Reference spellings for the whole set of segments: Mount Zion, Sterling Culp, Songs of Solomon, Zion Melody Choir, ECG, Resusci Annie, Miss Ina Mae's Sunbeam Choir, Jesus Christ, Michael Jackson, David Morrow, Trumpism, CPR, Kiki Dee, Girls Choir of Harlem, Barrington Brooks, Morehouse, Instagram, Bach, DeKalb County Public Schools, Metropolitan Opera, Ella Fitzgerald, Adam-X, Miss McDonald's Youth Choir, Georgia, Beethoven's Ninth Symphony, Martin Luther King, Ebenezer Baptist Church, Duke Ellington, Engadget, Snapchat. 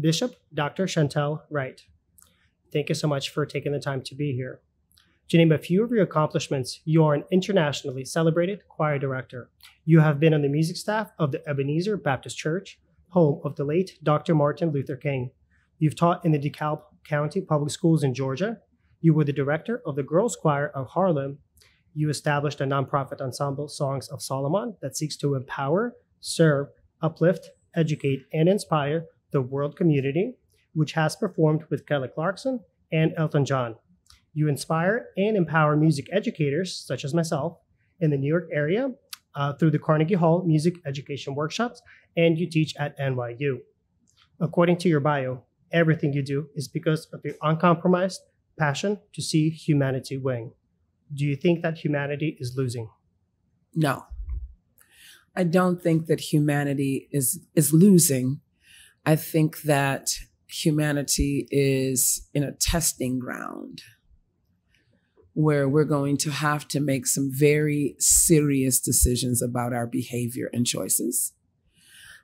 Bishop Dr. Chantel Wright. Thank you so much for taking the time to be here. To name a few of your accomplishments, you are an internationally celebrated choir director. You have been on the music staff of the Ebenezer Baptist Church, home of the late Dr. Martin Luther King. You've taught in the DeKalb County Public Schools in Georgia. You were the director of the Girls Choir of Harlem. You established a nonprofit ensemble, Songs of Solomon, that seeks to empower, serve, uplift, educate, and inspire the world community, which has performed with Kelly Clarkson and Elton John. You inspire and empower music educators, such as myself, in the New York area through the Carnegie Hall music education workshops, and you teach at NYU. According to your bio, everything you do is because of your uncompromised passion to see humanity win. Do you think that humanity is losing? No, I don't think that humanity is losing. I think that humanity is in a testing ground where we're going to have to make some very serious decisions about our behavior and choices.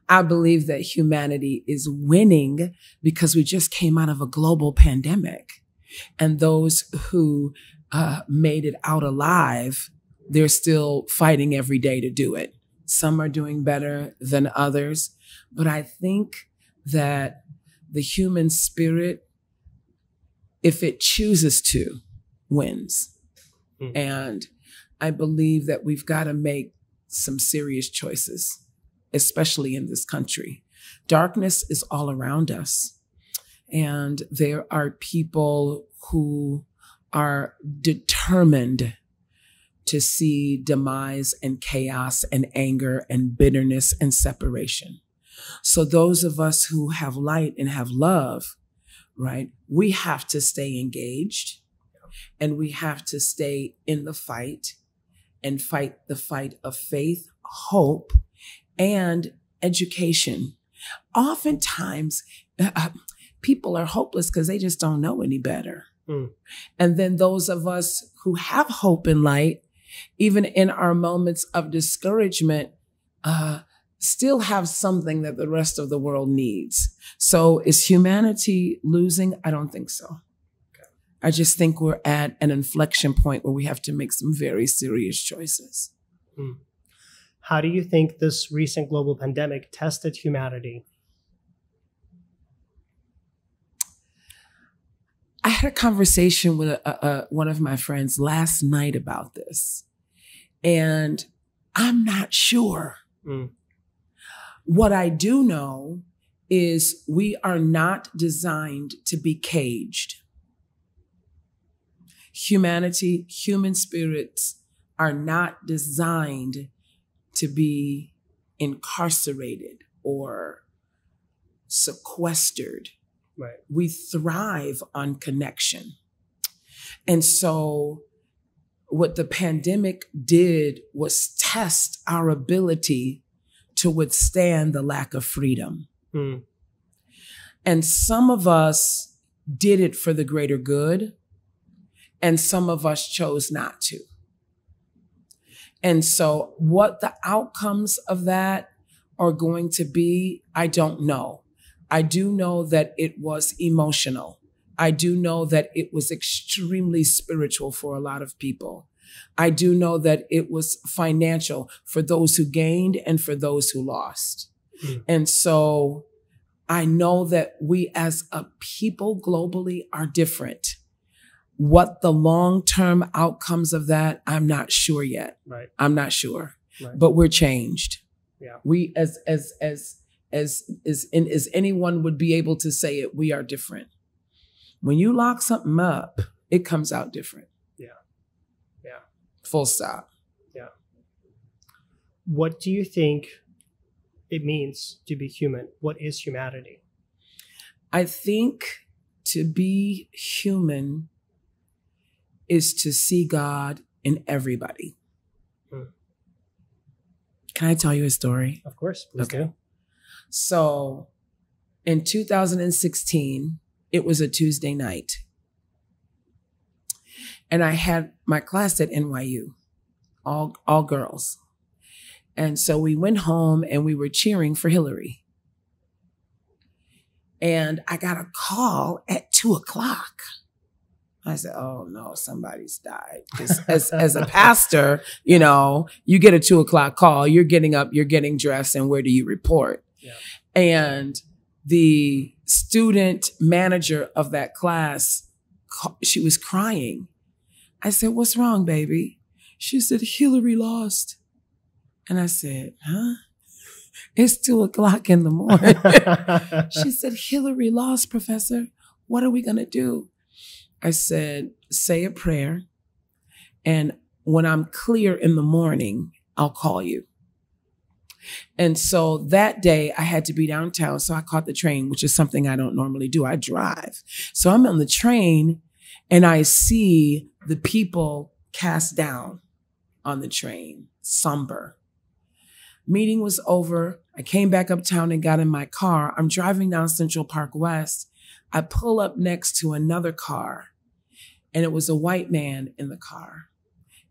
I believe that humanity is winning because we just came out of a global pandemic, and those who made it out alive, they're still fighting every day to do it. Some are doing better than others, but I think that the human spirit, if it chooses to, wins. Mm. And I believe that we've got to make some serious choices, especially in this country. Darkness is all around us. And there are people who are determined to see demise and chaos and anger and bitterness and separation. So those of us who have light and have love, right, we have to stay engaged and we have to stay in the fight and fight the fight of faith, hope, and education. Oftentimes, people are hopeless because they just don't know any better. Mm. And then those of us who have hope and light, even in our moments of discouragement, still have something that the rest of the world needs. So is humanity losing? I don't think so. Okay. I just think we're at an inflection point where we have to make some very serious choices. Mm. How do you think this recent global pandemic tested humanity? I had a conversation with one of my friends last night about this, and I'm not sure. Mm. What I do know is we are not designed to be caged. Humanity, human spirits are not designed to be incarcerated or sequestered. Right. We thrive on connection. And so what the pandemic did was test our ability to withstand the lack of freedom. Mm. And some of us did it for the greater good, and some of us chose not to. And so what the outcomes of that are going to be, I don't know. I do know that it was emotional. I do know that it was extremely spiritual for a lot of people. I do know that it was financial for those who gained and for those who lost. Mm. And so I know that we as a people globally are different. What the long-term outcomes of that, I'm not sure yet. Right. I'm not sure, right. But we're changed. Yeah. We as anyone would be able to say it, we are different. When you lock something up, it comes out different. Yeah. Yeah. Full stop. Yeah. What do you think it means to be human? What is humanity? I think to be human is to see God in everybody. Hmm. Can I tell you a story? Of course. Please do. Okay. So in 2016, it was a Tuesday night. And I had my class at NYU, all girls. And so we went home and we were cheering for Hillary. And I got a call at 2 o'clock. I said, oh no, somebody's died. As a pastor, you know, you get a 2 o'clock call, you're getting up, you're getting dressed, and where do you report? Yeah. And the student manager of that class, she was crying. I said, what's wrong, baby? She said, Hillary lost. And I said, huh? It's 2 o'clock in the morning. She said, Hillary lost, Professor. What are we going to do? I said, say a prayer. And when I'm clear in the morning, I'll call you. And so that day I had to be downtown. So I caught the train, which is something I don't normally do. I drive. So I'm on the train and I see the people cast down on the train, somber. Meeting was over. I came back uptown and got in my car. I'm driving down Central Park West. I pull up next to another car, and it was a white man in the car.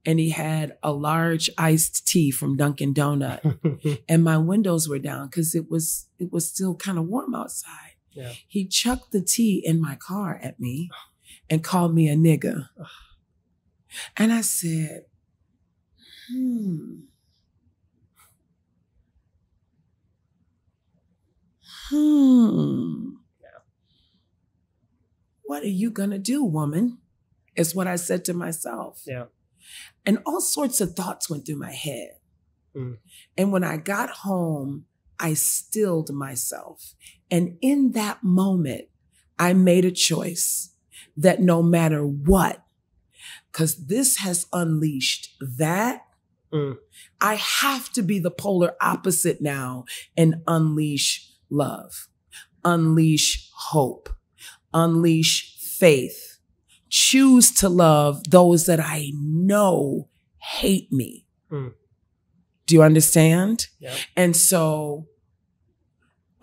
And he had a large iced tea from Dunkin' Donut. And my windows were down because it was still kind of warm outside. Yeah. He chucked the tea in my car at me and called me a nigger. And I said, what are you going to do, woman? Is what I said to myself. Yeah. And all sorts of thoughts went through my head. Mm. And when I got home, I stilled myself. And in that moment, I made a choice that no matter what, because this has unleashed that, I have to be the polar opposite now and unleash love, unleash hope, unleash faith. Choose to love those that I know hate me. Mm. Do you understand? Yep. And so,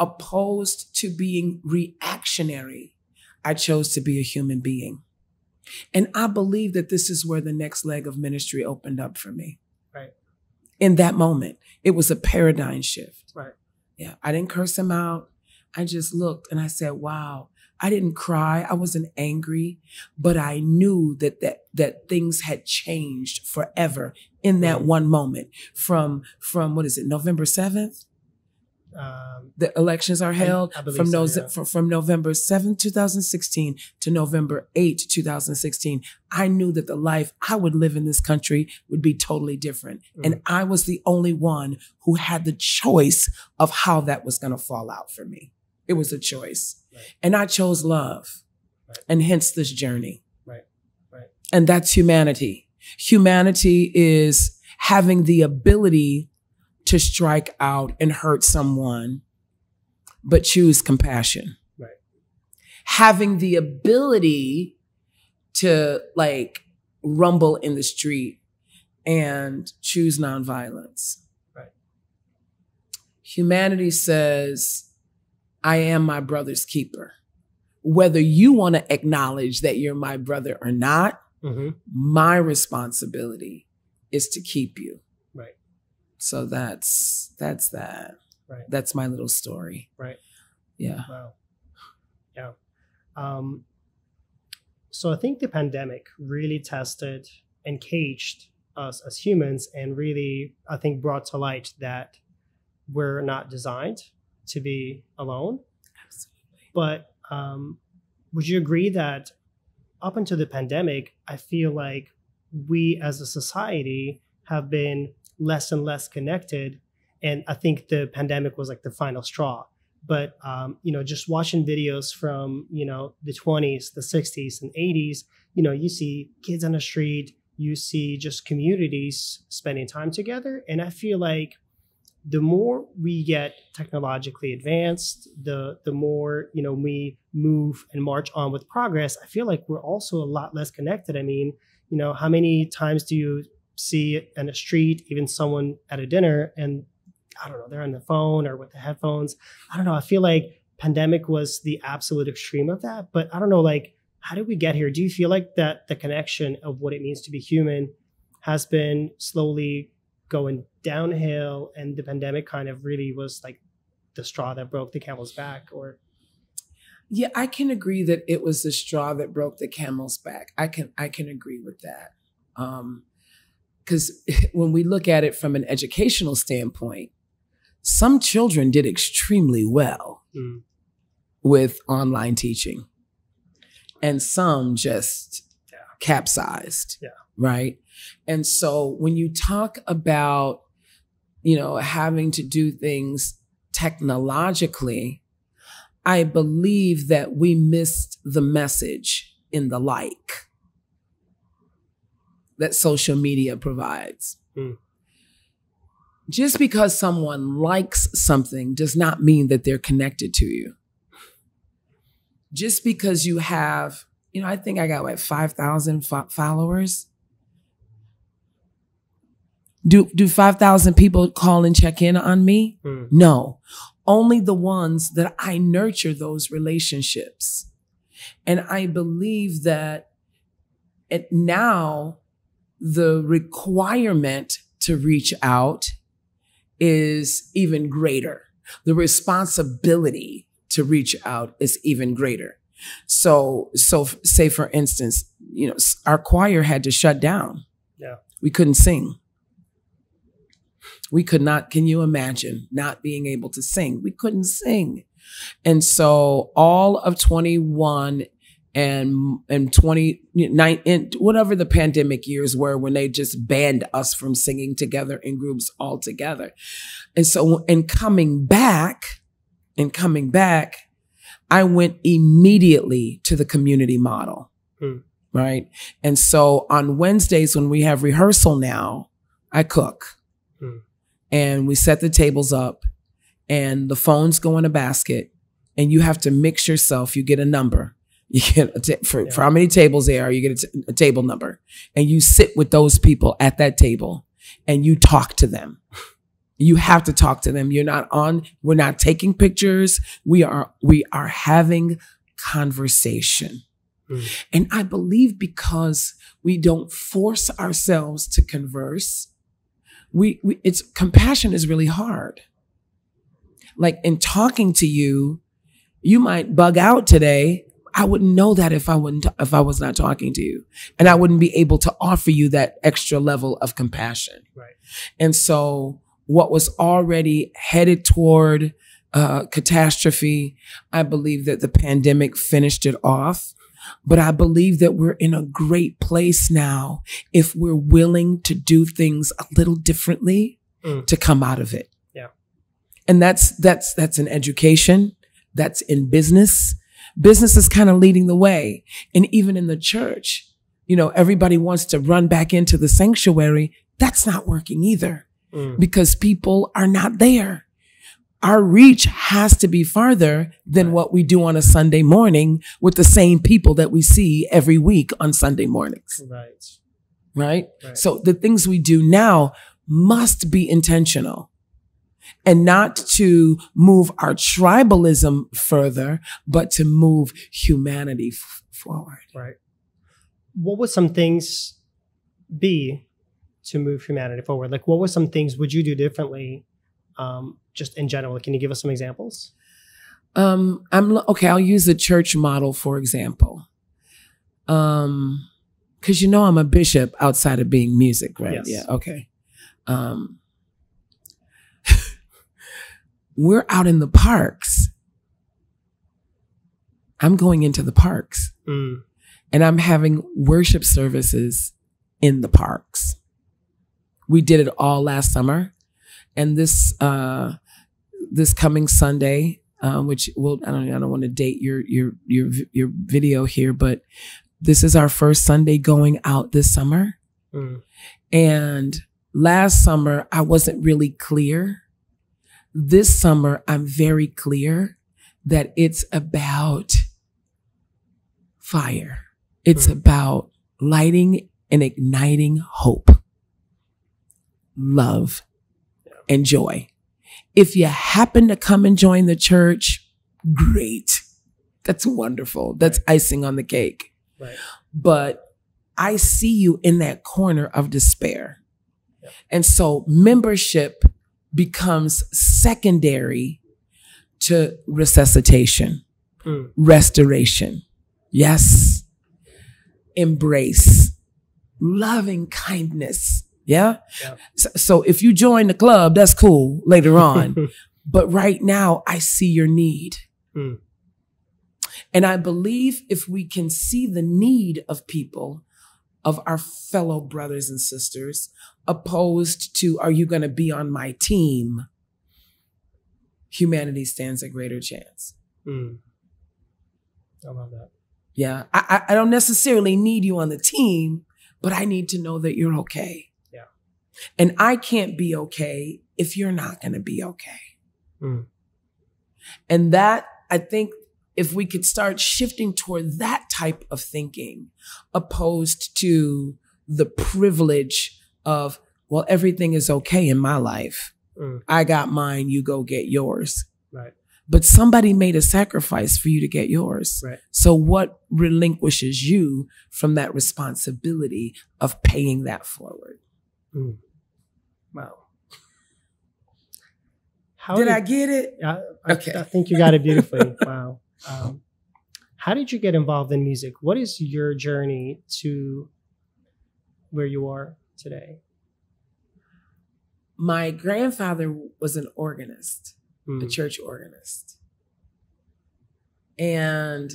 opposed to being reactionary, I chose to be a human being. And I believe that this is where the next leg of ministry opened up for me. Right. In that moment, it was a paradigm shift. Right. Yeah. I didn't curse him out. I just looked and I said, wow. I didn't cry. I wasn't angry, but I knew that things had changed forever in that one moment. From what is it, November 7th? The elections are held from November 7th, 2016 to November 8th, 2016. I knew that the life I would live in this country would be totally different. Mm. And I was the only one who had the choice of how that was going to fall out for me. It was a choice. Right. And I chose love, right, and hence this journey. Right, right. And that's humanity. Humanity is having the ability to strike out and hurt someone, but choose compassion. Right. Having the ability to like rumble in the street and choose nonviolence. Right. Humanity says, I am my brother's keeper. Whether you want to acknowledge that you're my brother or not, mm-hmm, my responsibility is to keep you. Right. So that's that. Right. That's my little story. Right. Yeah. Wow. Yeah. So I think the pandemic really tested and caged us as humans, and really, I think, brought to light that we're not designed to be alone. Absolutely. But would you agree that up until the pandemic, I feel like we as a society have been less and less connected. And I think the pandemic was like the final straw. But, you know, just watching videos from, you know, the 20s, the 60s and 80s, you know, you see kids on the street, you see just communities spending time together. And I feel like the more we get technologically advanced, the more, you know, we move and march on with progress, I feel like we're also a lot less connected. I mean, you know, how many times do you see on the street, even someone at a dinner, and I don't know, they're on the phone or with the headphones. I don't know. I feel like pandemic was the absolute extreme of that. But I don't know, like, how did we get here? Do you feel like that the connection of what it means to be human has been slowly going downhill, and the pandemic kind of really was like the straw that broke the camel's back? Or Yeah, I can agree that it was the straw that broke the camel's back. I can agree with that. Because when we look at it from an educational standpoint, some children did extremely well with online teaching, and some just capsized, right? And so when you talk about, you know, having to do things technologically, I believe that we missed the message in the like that social media provides. Mm. Just because someone likes something does not mean that they're connected to you. Just because you have, you know, I think I got like 5,000 followers. Do 5,000 people call and check in on me? Mm. No, only the ones that I nurture those relationships. And I believe that now the requirement to reach out is even greater. The responsibility to reach out is even greater. So say for instance, you know, our choir had to shut down. Yeah. We couldn't sing. We could not, can you imagine not being able to sing? We couldn't sing. And so all of 21 and 29, and whatever the pandemic years were when they just banned us from singing together in groups all together. And so in coming back, I went immediately to the community model, right? And so on Wednesdays when we have rehearsal now, I cook. And we set the tables up and the phones go in a basket and you have to mix yourself. You get a number. You get for how many tables there are, you get a table number, and you sit with those people at that table and you talk to them. You have to talk to them. We're not taking pictures. We are having conversation. And I believe because we don't force ourselves to converse, it's compassion is really hard. Like in talking to you, you might bug out today. I wouldn't know that if I was not talking to you, and I wouldn't be able to offer you that extra level of compassion. Right. And so what was already headed toward catastrophe, I believe that the pandemic finished it off. But I believe that we're in a great place now if we're willing to do things a little differently to come out of it. Yeah. And that's in education, that's in business. Business is kind of leading the way. And even in the church, you know, everybody wants to run back into the sanctuary. That's not working either because people are not there. Our reach has to be farther than what we do on a Sunday morning with the same people that we see every week on Sunday mornings. Right? So the things we do now must be intentional and not to move our tribalism further, but to move humanity forward. Right. What would some things be to move humanity forward? Like, what were some things would you do differently? Just in general, can you give us some examples? I'll use the church model, for example. Because you know I'm a bishop outside of being music, right? Yes. Yeah, okay. We're out in the parks. I'm going into the parks. And I'm having worship services in the parks. We did it all last summer. And this coming Sunday, which will I don't want to date your video here, but this is our first Sunday going out this summer. And last summer I wasn't really clear. This summer I'm very clear that it's about fire. It's about lighting and igniting hope, love, and joy. If you happen to come and join the church, great. That's wonderful. That's icing on the cake. Right. But I see you in that corner of despair. Yep. And so membership becomes secondary to resuscitation. restoration. Yes. Embrace. Loving kindness. Yeah. Yep. So if you join the club, that's cool later on. But right now, I see your need. Mm. And I believe if we can see the need of people, of our fellow brothers and sisters, opposed to, are you going to be on my team? Humanity stands a greater chance. Mm. I love that. Yeah. I don't necessarily need you on the team, but I need to know that you're okay. Yeah. And I can't be okay if you're not going to be okay. Mm. And that, I think, if we could start shifting toward that type of thinking, opposed to the privilege of, well, everything is okay in my life. Mm. I got mine, you go get yours. Right. But somebody made a sacrifice for you to get yours. Right. So what relinquishes you from that responsibility of paying that forward? Mm. Wow. Did I get it? I think you got it beautifully. Wow. How did you get involved in music? What is your journey to where you are today? My grandfather was an organist, a church organist. And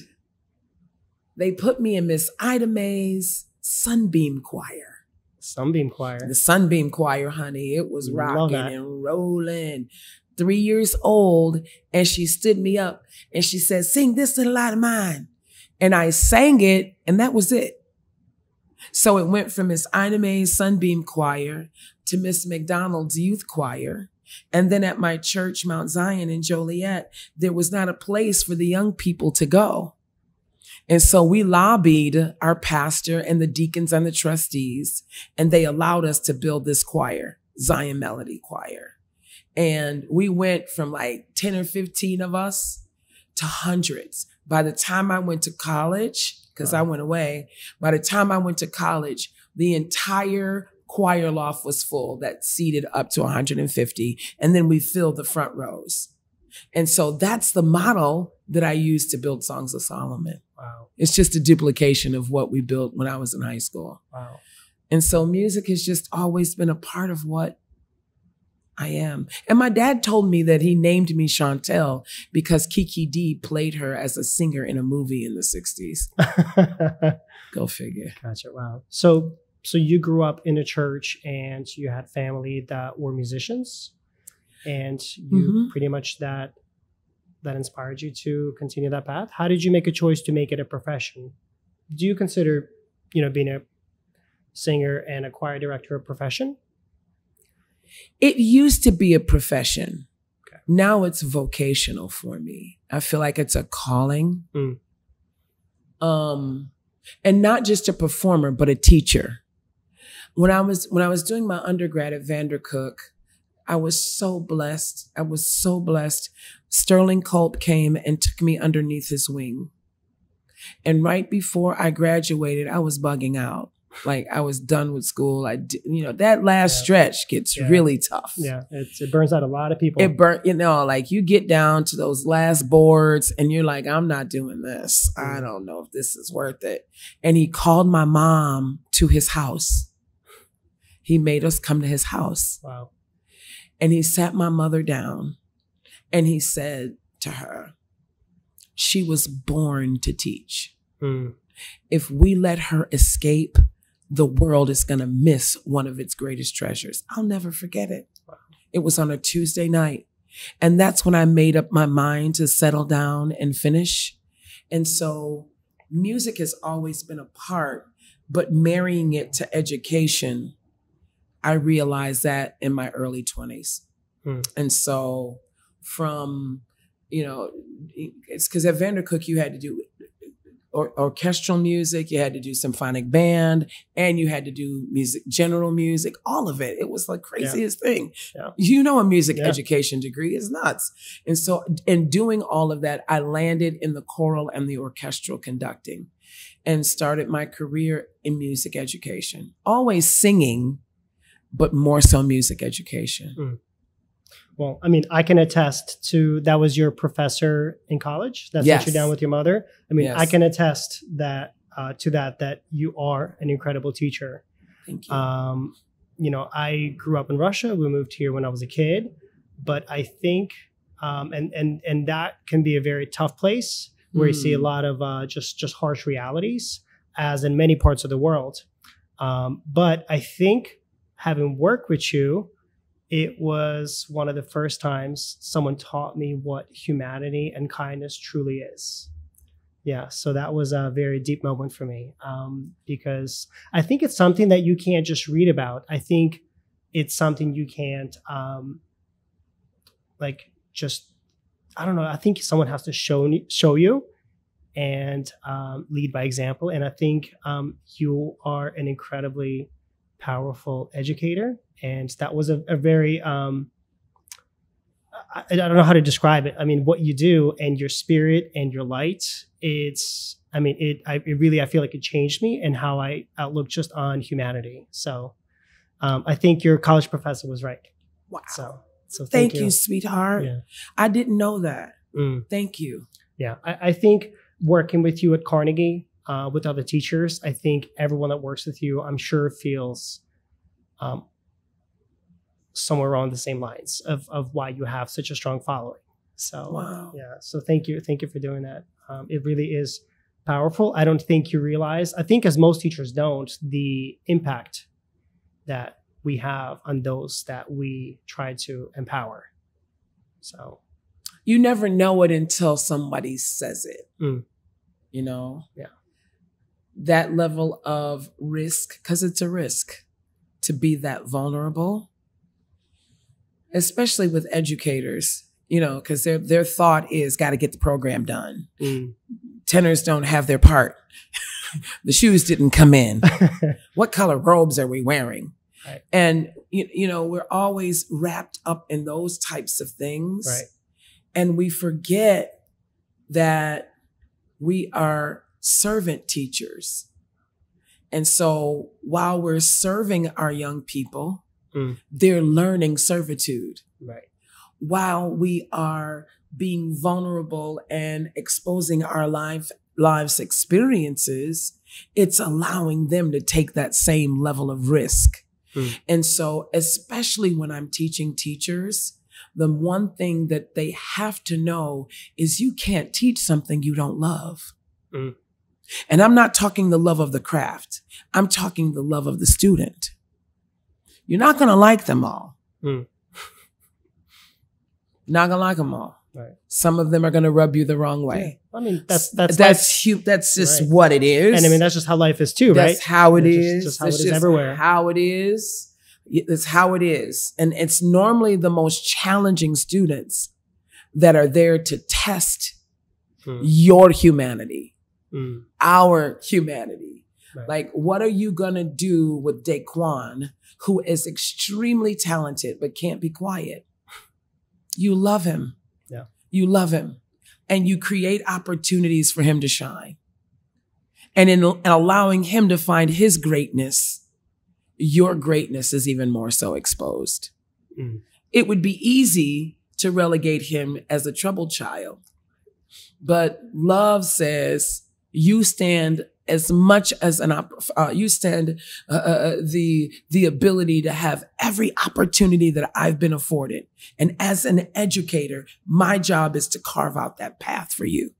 they put me in Miss Ina Mae's Sunbeam Choir. Sunbeam Choir. The Sunbeam Choir, honey. It was rocking and rolling. 3 years old, and she stood me up and she said, sing this little light of mine. And I sang it, and that was it. So it went from Miss Ina Mae's Sunbeam Choir to Miss McDonald's Youth Choir. And then at my church, Mount Zion in Joliet, there was not a place for the young people to go. And so we lobbied our pastor and the deacons and the trustees, and they allowed us to build this choir, Zion Melody Choir. And we went from like 10 or 15 of us to hundreds. By the time I went to college, because I went away, by the time I went to college, the entire choir loft was full, that seated up to 150. And then we filled the front rows. And so that's the model that I used to build Songs of Solomon. Wow. It's just a duplication of what we built when I was in high school. Wow. And so music has just always been a part of what I am. And my dad told me that he named me Chantel because Kiki Dee played her as a singer in a movie in the 60s. Go figure. Gotcha. Wow. So you grew up in a church and you had family that were musicians, and you pretty much that inspired you to continue that path. How did you make a choice to make it a profession? Do you consider, you know, being a singer and a choir director a profession? It used to be a profession. Okay. Now it's vocational for me. I feel like it's a calling. Mm. And not just a performer, but a teacher. When I was doing my undergrad at Vandercook, I was so blessed. I was so blessed. Sterling Culp came and took me underneath his wing. And right before I graduated, I was bugging out. Like, I was done with school. You know, that last stretch gets really tough. Yeah, it burns out a lot of people. It burns, you know, like you get down to those last boards and you're like, I'm not doing this. I don't know if this is worth it. And he called my mom to his house. He made us come to his house. Wow. And he sat my mother down and he said to her, she was born to teach. Mm. If we let her escape, the world is going to miss one of its greatest treasures. I'll never forget it. Wow. It was on a Tuesday night. And that's when I made up my mind to settle down and finish. And so music has always been a part, but marrying it to education, I realized that in my early 20s. Hmm. And so from, you know, it's because at Vandercook, you had to do orchestral music, you had to do symphonic band, and you had to do music, general music, all of it. It was the craziest thing. Yeah. You know, a music education degree is nuts. And so in doing all of that, I landed in the choral and the orchestral conducting and started my career in music education. Always singing, but more so music education. Mm. Well, I mean, I can attest to that was your professor in college that yes. sent you down with your mother. I mean, yes. I can attest that to that you are an incredible teacher. Thank you. You know, I grew up in Russia. We moved here when I was a kid, but I think and that can be a very tough place where you see a lot of just harsh realities, as in many parts of the world. But I think having worked with you, it was one of the first times someone taught me what humanity and kindness truly is. Yeah, so that was a very deep moment for me because I think it's something that you can't just read about. I think it's something you can't I don't know. I think someone has to show you and lead by example. And I think you are an incredibly powerful educator. And that was a very, I don't know how to describe it. I mean, what you do and your spirit and your light, it's, I mean, I feel like it changed me and how I outlook just on humanity. So I think your college professor was right. Wow. So thank you, sweetheart. Yeah. I didn't know that. Thank you. Yeah. I think working with you at Carnegie, with other teachers, I think everyone that works with you, I'm sure feels, somewhere along the same lines of why you have such a strong following. So, wow. Yeah. So thank you. Thank you for doing that. It really is powerful. I don't think you realize, I think as most teachers don't, the impact that we have on those that we try to empower. So. You never know it until somebody says it, you know? Yeah. That level of risk, because it's a risk to be that vulnerable, especially with educators, you know, because their thought is got to get the program done. Tenors don't have their part. The shoes didn't come in. What color robes are we wearing? Right. And, you know, we're always wrapped up in those types of things. Right. And we forget that we are servant teachers. And so while we're serving our young people, they're learning servitude. Right. While we are being vulnerable and exposing our life's experiences, it's allowing them to take that same level of risk. And so, especially when I'm teaching teachers, the one thing that they have to know is you can't teach something you don't love. And I'm not talking the love of the craft. I'm talking the love of the student. You're not going to like them all. Not going to like them all. Right. Some of them are going to rub you the wrong way. Yeah. I mean, that's just right. What it is. And I mean, that's just how life is too, right? That's how it is. Just how it is everywhere. How it is. It's how it is. And it's normally the most challenging students that are there to test your humanity, our humanity. Right. Like, what are you going to do with Daquan, who is extremely talented, but can't be quiet? You love him. Yeah. You love him. And you create opportunities for him to shine. And in allowing him to find his greatness, your greatness is even more so exposed. It would be easy to relegate him as a troubled child. But love says you stand as much as the ability to have every opportunity that I've been afforded. And as an educator, my job is to carve out that path for you.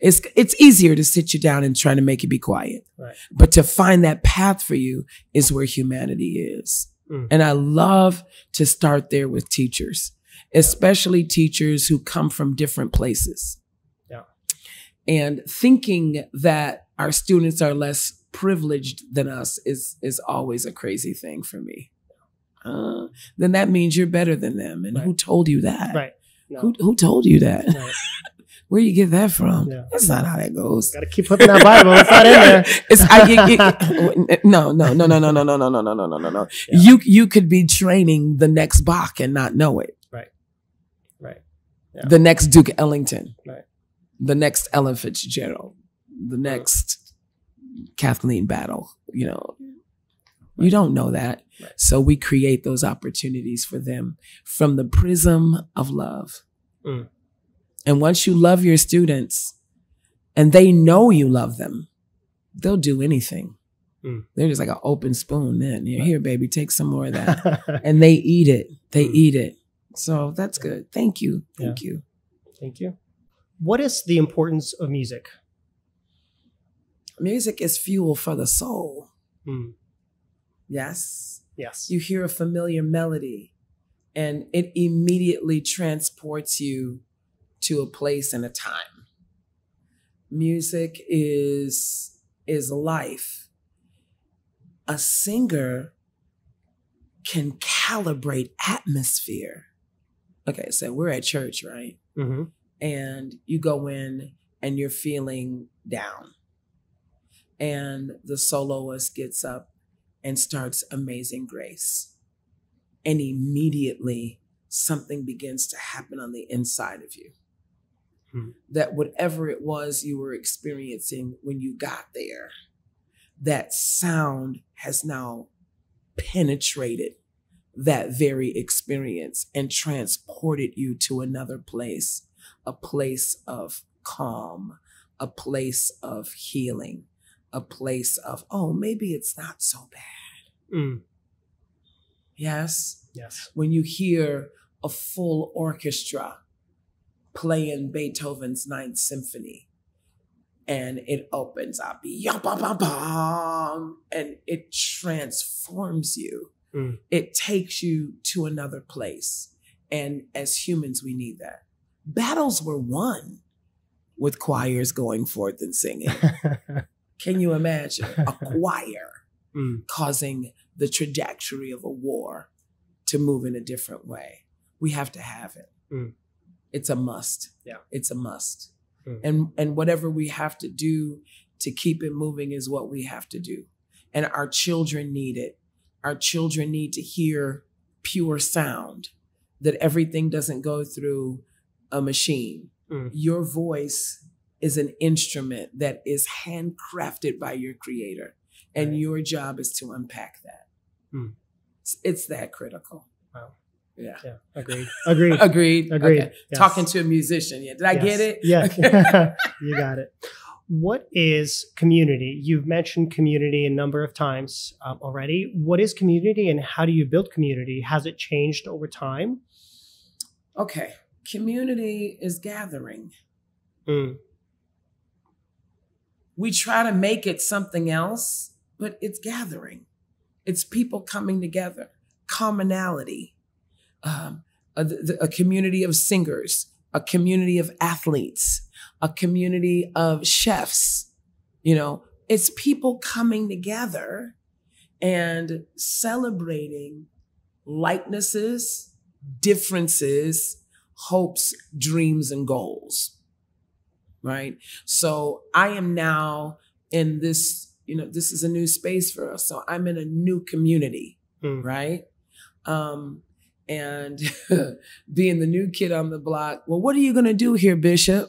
It's easier to sit you down and try to make you be quiet, right. But to find that path for you is where humanity is. And I love to start there with teachers, especially teachers who come from different places. And thinking that our students are less privileged than us is always a crazy thing for me. Then that means you're better than them. And right. Who told you that? Right. No. Who told you that? Right. Where you get that from? Yeah. That's not how that goes. Got to keep putting that Bible. It's not in there. No. Yeah. You could be training the next Bach and not know it. Right. Right. Yeah. The next Duke Ellington. Right. The next Ella Fitzgerald, the next Kathleen Battle, you know, Right. You don't know that. Right. So we create those opportunities for them from the prism of love. Mm. And once you love your students and they know you love them, they'll do anything. Mm. They're just like an open spoon then. You're here, baby, take some more of that. And they eat it. They eat it. So that's good. Thank you. Thank you. Thank you. What is the importance of music? Music is fuel for the soul. Mm. Yes. Yes. You hear a familiar melody and it immediately transports you to a place and a time. Music is life. A singer can calibrate atmosphere. Okay, so we're at church, right? Mm-hmm. And you go in and you're feeling down. And the soloist gets up and starts Amazing Grace. And immediately something begins to happen on the inside of you. Hmm. That whatever it was you were experiencing when you got there, that sound has now penetrated that very experience and transported you to another place, a place of calm, a place of healing, a place of, oh, maybe it's not so bad. Mm. Yes? Yes. When you hear a full orchestra playing Beethoven's Ninth Symphony and it opens up, and it transforms you. Mm. It takes you to another place. And as humans, we need that. Battles were won with choirs going forth and singing. Can you imagine a choir causing the trajectory of a war to move in a different way? We have to have it. Mm. It's a must. Yeah. It's a must. Mm. And whatever we have to do to keep it moving is what we have to do. And our children need it. Our children need to hear pure sound, that everything doesn't go through a machine. Mm. Your voice is an instrument that is handcrafted by your creator. And right. Your job is to unpack that. Mm. It's that critical. Wow. Yeah. Yeah. Agreed. Agreed. Agreed. Agreed. Okay. Yes. Talking to a musician. Yeah. Did I get it? Yeah. Okay. You got it. What is community? You've mentioned community a number of times already. What is community and how do you build community? Has it changed over time? Okay. Community is gathering. Mm. We try to make it something else, but it's gathering. It's people coming together, commonality, a community of singers, a community of athletes, a community of chefs. You know, it's people coming together and celebrating likenesses, differences, hopes, dreams, and goals, right? So I am now in this, you know, this is a new space for us. So I'm in a new community, right? And being the new kid on the block, well, what are you going to do here, Bishop?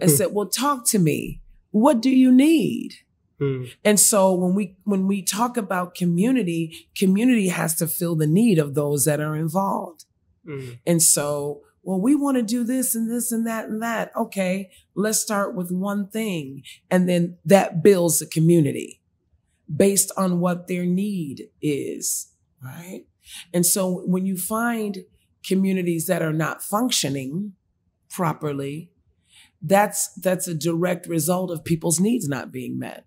I said, well, talk to me. What do you need? Mm. And so when we talk about community, community has to fill the need of those that are involved. Mm. And so, well, we want to do this and this and that and that. Okay, let's start with one thing. And then that builds a community based on what their need is, right? And so when you find communities that are not functioning properly, that's a direct result of people's needs not being met.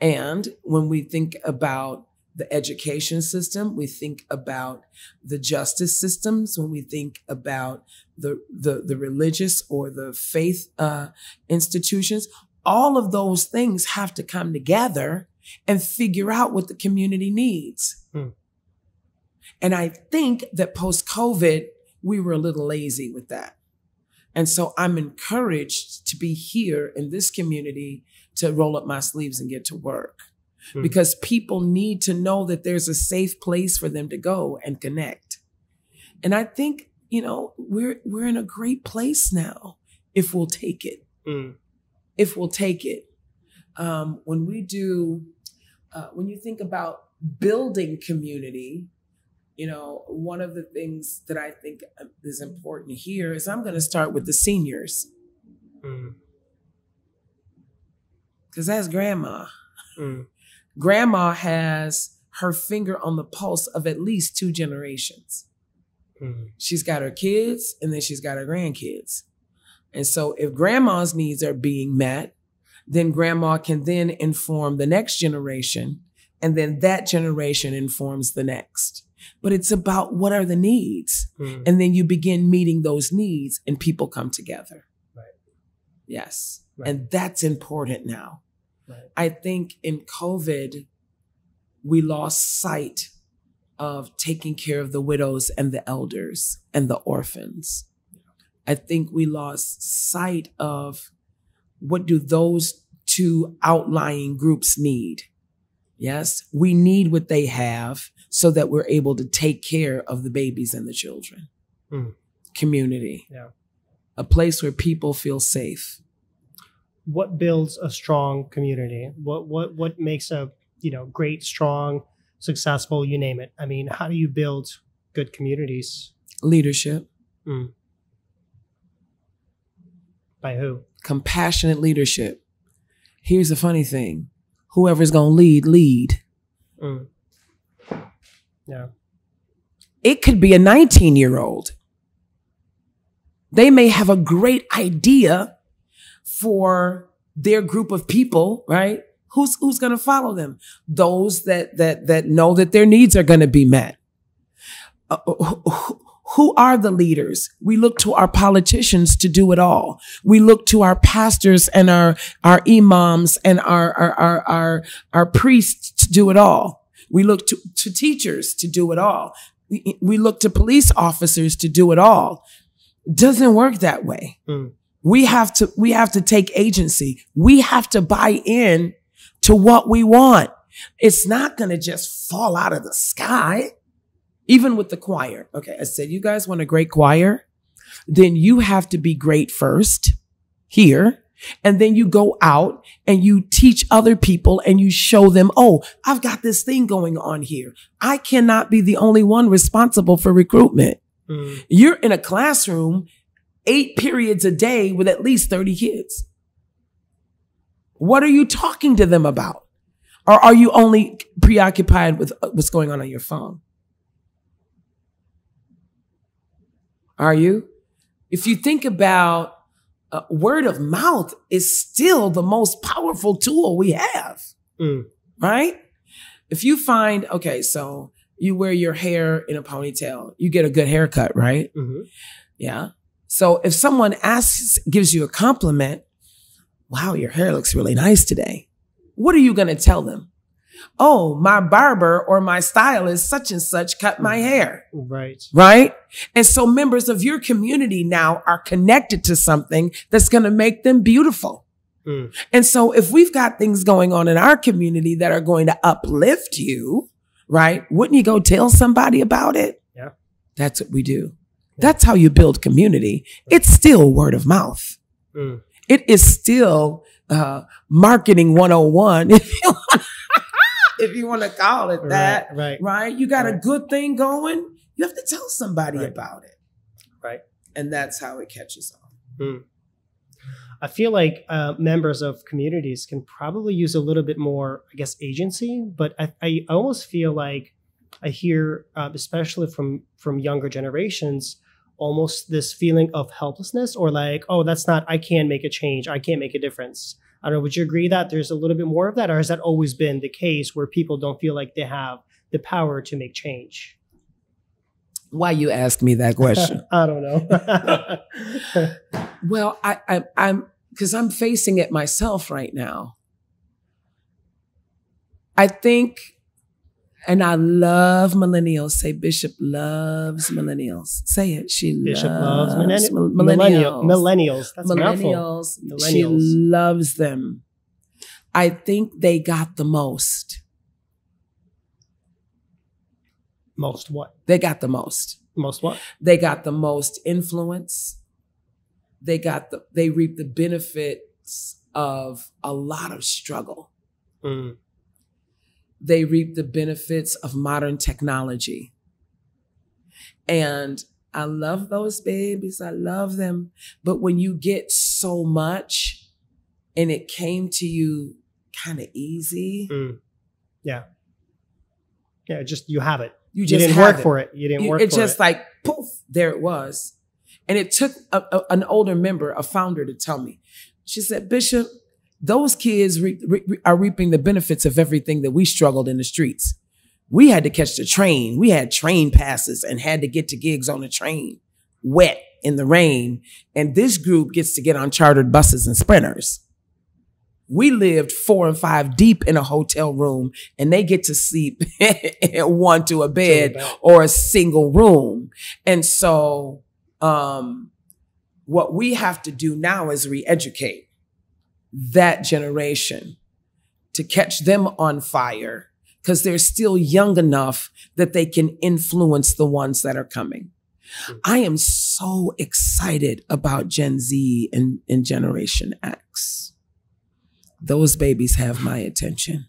And when we think about the education system, we think about the justice systems, when we think about the religious or the faith institutions, all of those things have to come together and figure out what the community needs. Hmm. And I think that post-COVID, we were a little lazy with that. And so I'm encouraged to be here in this community to roll up my sleeves and get to work. Mm. Because people need to know that there's a safe place for them to go and connect. And I think, you know, we're in a great place now if we'll take it. Mm. If we'll take it. When you think about building community. You know, one of the things that I think is important here is I'm going to start with the seniors. Mm. Because that's grandma. Mm. Grandma has her finger on the pulse of at least two generations. Mm. She's got her kids and then she's got her grandkids. And so if grandma's needs are being met, then grandma can then inform the next generation, and then that generation informs the next. But it's about what are the needs? Mm. And then you begin meeting those needs and people come together. Right. Yes. Right. And that's important now. Right. I think in COVID, we lost sight of taking care of the widows and the elders and the orphans. Yeah. I think we lost sight of what do those two outlying groups need? Yes, we need what they have so that we're able to take care of the babies and the children. Mm. Community, yeah. A place where people feel safe. What builds a strong community? What makes a, you know, great, strong, successful, you name it? I mean, how do you build good communities? Leadership. Mm. By who? Compassionate leadership. Here's the funny thing. Whoever's going to lead, lead. Mm. Yeah. It could be a 19-year-old. They may have a great idea for their group of people, right? Who's going to follow them? Those that know that their needs are going to be met. Who are the leaders? We look to our politicians to do it all. We look to our pastors and our imams and our priests to do it all. We look to teachers to do it all. We look to police officers to do it all. Doesn't work that way. Mm. We have to take agency. We have to buy in to what we want. It's not going to just fall out of the sky. Even with the choir. Okay, I said, you guys want a great choir? Then you have to be great first here. And then you go out and you teach other people and you show them, oh, I've got this thing going on here. I cannot be the only one responsible for recruitment. Mm. You're in a classroom 8 periods a day with at least 30 kids. What are you talking to them about? Or are you only preoccupied with what's going on your phone? Are you? If you think about word of mouth is still the most powerful tool we have, mm. right? If you find, okay, so you wear your hair in a ponytail, you get a good haircut, right? Mm-hmm. Yeah. So if someone gives you a compliment, wow, your hair looks really nice today. What are you going to tell them? Oh, my barber or my stylist, such and such, cut my hair. Right. Right. And so members of your community now are connected to something that's going to make them beautiful. Mm. And so if we've got things going on in our community that are going to uplift you, right? Wouldn't you go tell somebody about it? Yeah. That's what we do. Yeah. That's how you build community. It's still word of mouth. Mm. It is still marketing 101. If you want to call it that, right? You got a good thing going, you have to tell somebody about it. Right. And that's how it catches on. Mm. I feel like members of communities can probably use a little bit more, I guess, agency, but I almost feel like I hear, especially from younger generations, almost this feeling of helplessness or like, oh, that's not, I can't make a change. I can't make a difference. I don't know, would you agree that there's a little bit more of that, or has that always been the case where people don't feel like they have the power to make change? Why you asked me that question? I don't know. Well, I'm because I'm facing it myself right now. I think, and I love millennials. Say Bishop loves millennials. Say it. She Bishop loves millennials. Millennials. That's millennials. Millennials. She loves them. I think they got the most. Most what? They got the most. Most what? They got the most influence. They got the. They reap the benefits of a lot of struggle. Mm. they reap the benefits of modern technology. And I love those babies. I love them. But when you get so much and it came to you kind of easy. Mm. Yeah. Yeah. Just, you have it. You just didn't work for it. You didn't work for it. It's just like, poof, there it was. And it took an older member, a founder, to tell me. She said, Bishop, those kids are reaping the benefits of everything that we struggled in the streets. We had to catch the train. We had train passes and had to get to gigs on the train, wet in the rain. And this group gets to get on chartered buses and sprinters. We lived 4 and 5 deep in a hotel room, and they get to sleep one to a bed or a single room. And so what we have to do now is re-educate that generation to catch them on fire, because they're still young enough that they can influence the ones that are coming. I am so excited about Gen Z and Generation X. Those babies have my attention.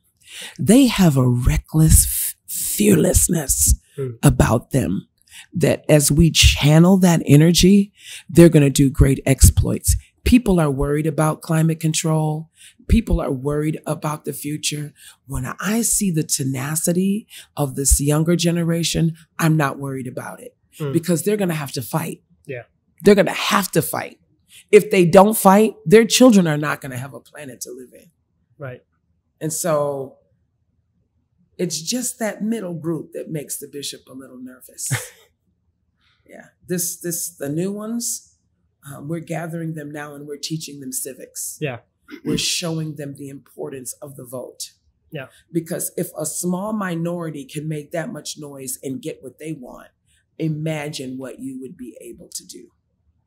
They have a reckless fearlessness about them that as we channel that energy, they're going to do great exploits. People are worried about climate control. People are worried about the future. When I see the tenacity of this younger generation, I'm not worried about it because they're going to have to fight. Yeah. They're going to have to fight. If they don't fight, their children are not going to have a planet to live in. Right. And so it's just that middle group that makes the bishop a little nervous. Yeah. The new ones, we're gathering them now and we're teaching them civics. Yeah. We're showing them the importance of the vote. Yeah. Because if a small minority can make that much noise and get what they want, imagine what you would be able to do.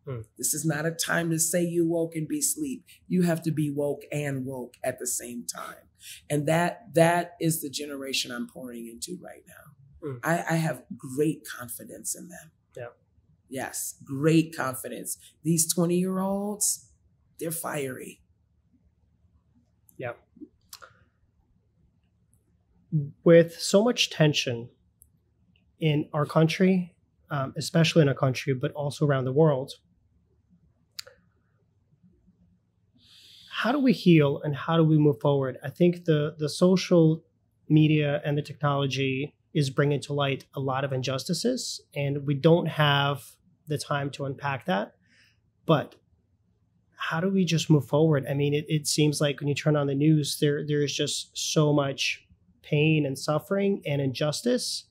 Mm. This is not a time to say you woke and be sleep. You have to be woke and woke at the same time. And that is the generation I'm pouring into right now. Mm. I have great confidence in them. Yeah. Yes. Great confidence. These 20-year-olds, they're fiery. Yeah. With so much tension in our country, especially in our country, but also around the world, how do we heal and how do we move forward? I think the social media and the technology is bringing to light a lot of injustices, and we don't have the time to unpack that. But how do we just move forward? I mean, it seems like when you turn on the news, there is just so much pain and suffering and injustice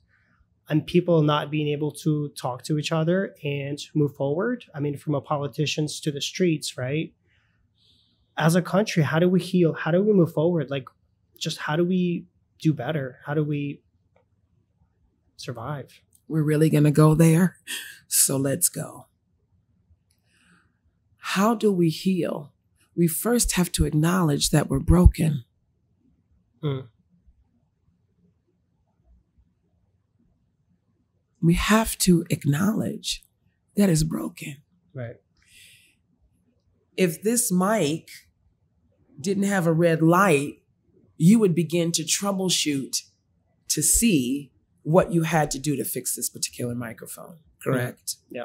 and people not being able to talk to each other and move forward. I mean, from politicians to the streets, right? As a country, how do we heal? How do we move forward? Like, just how do we do better? How do we survive? We're really going to go there. So let's go. How do we heal? We first have to acknowledge that we're broken. Mm. We have to acknowledge that it's broken. Right. If this mic didn't have a red light, you would begin to troubleshoot to see what you had to do to fix this particular microphone. Correct? Mm. Yeah.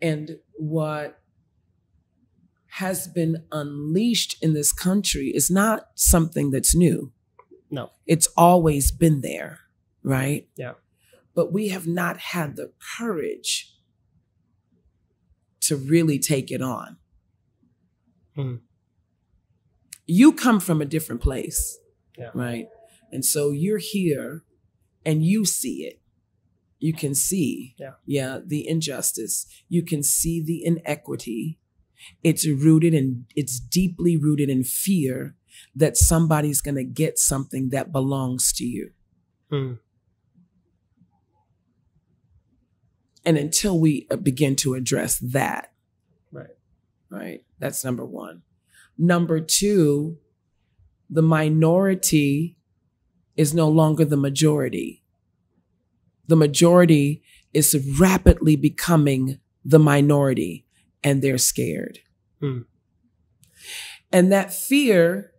And what has been unleashed in this country is not something that's new. No. It's always been there, right? Yeah. But we have not had the courage to really take it on. Mm. You come from a different place, yeah, right? And so you're here and you see it. You can see, yeah, the injustice. You can see the inequity. It's rooted in, it's deeply rooted in fear that somebody's going to get something that belongs to you. Mm. And until we begin to address that, right, that's number one. Number two, the minority is no longer the majority. The majority is rapidly becoming the minority, and they're scared. Mm. And that fear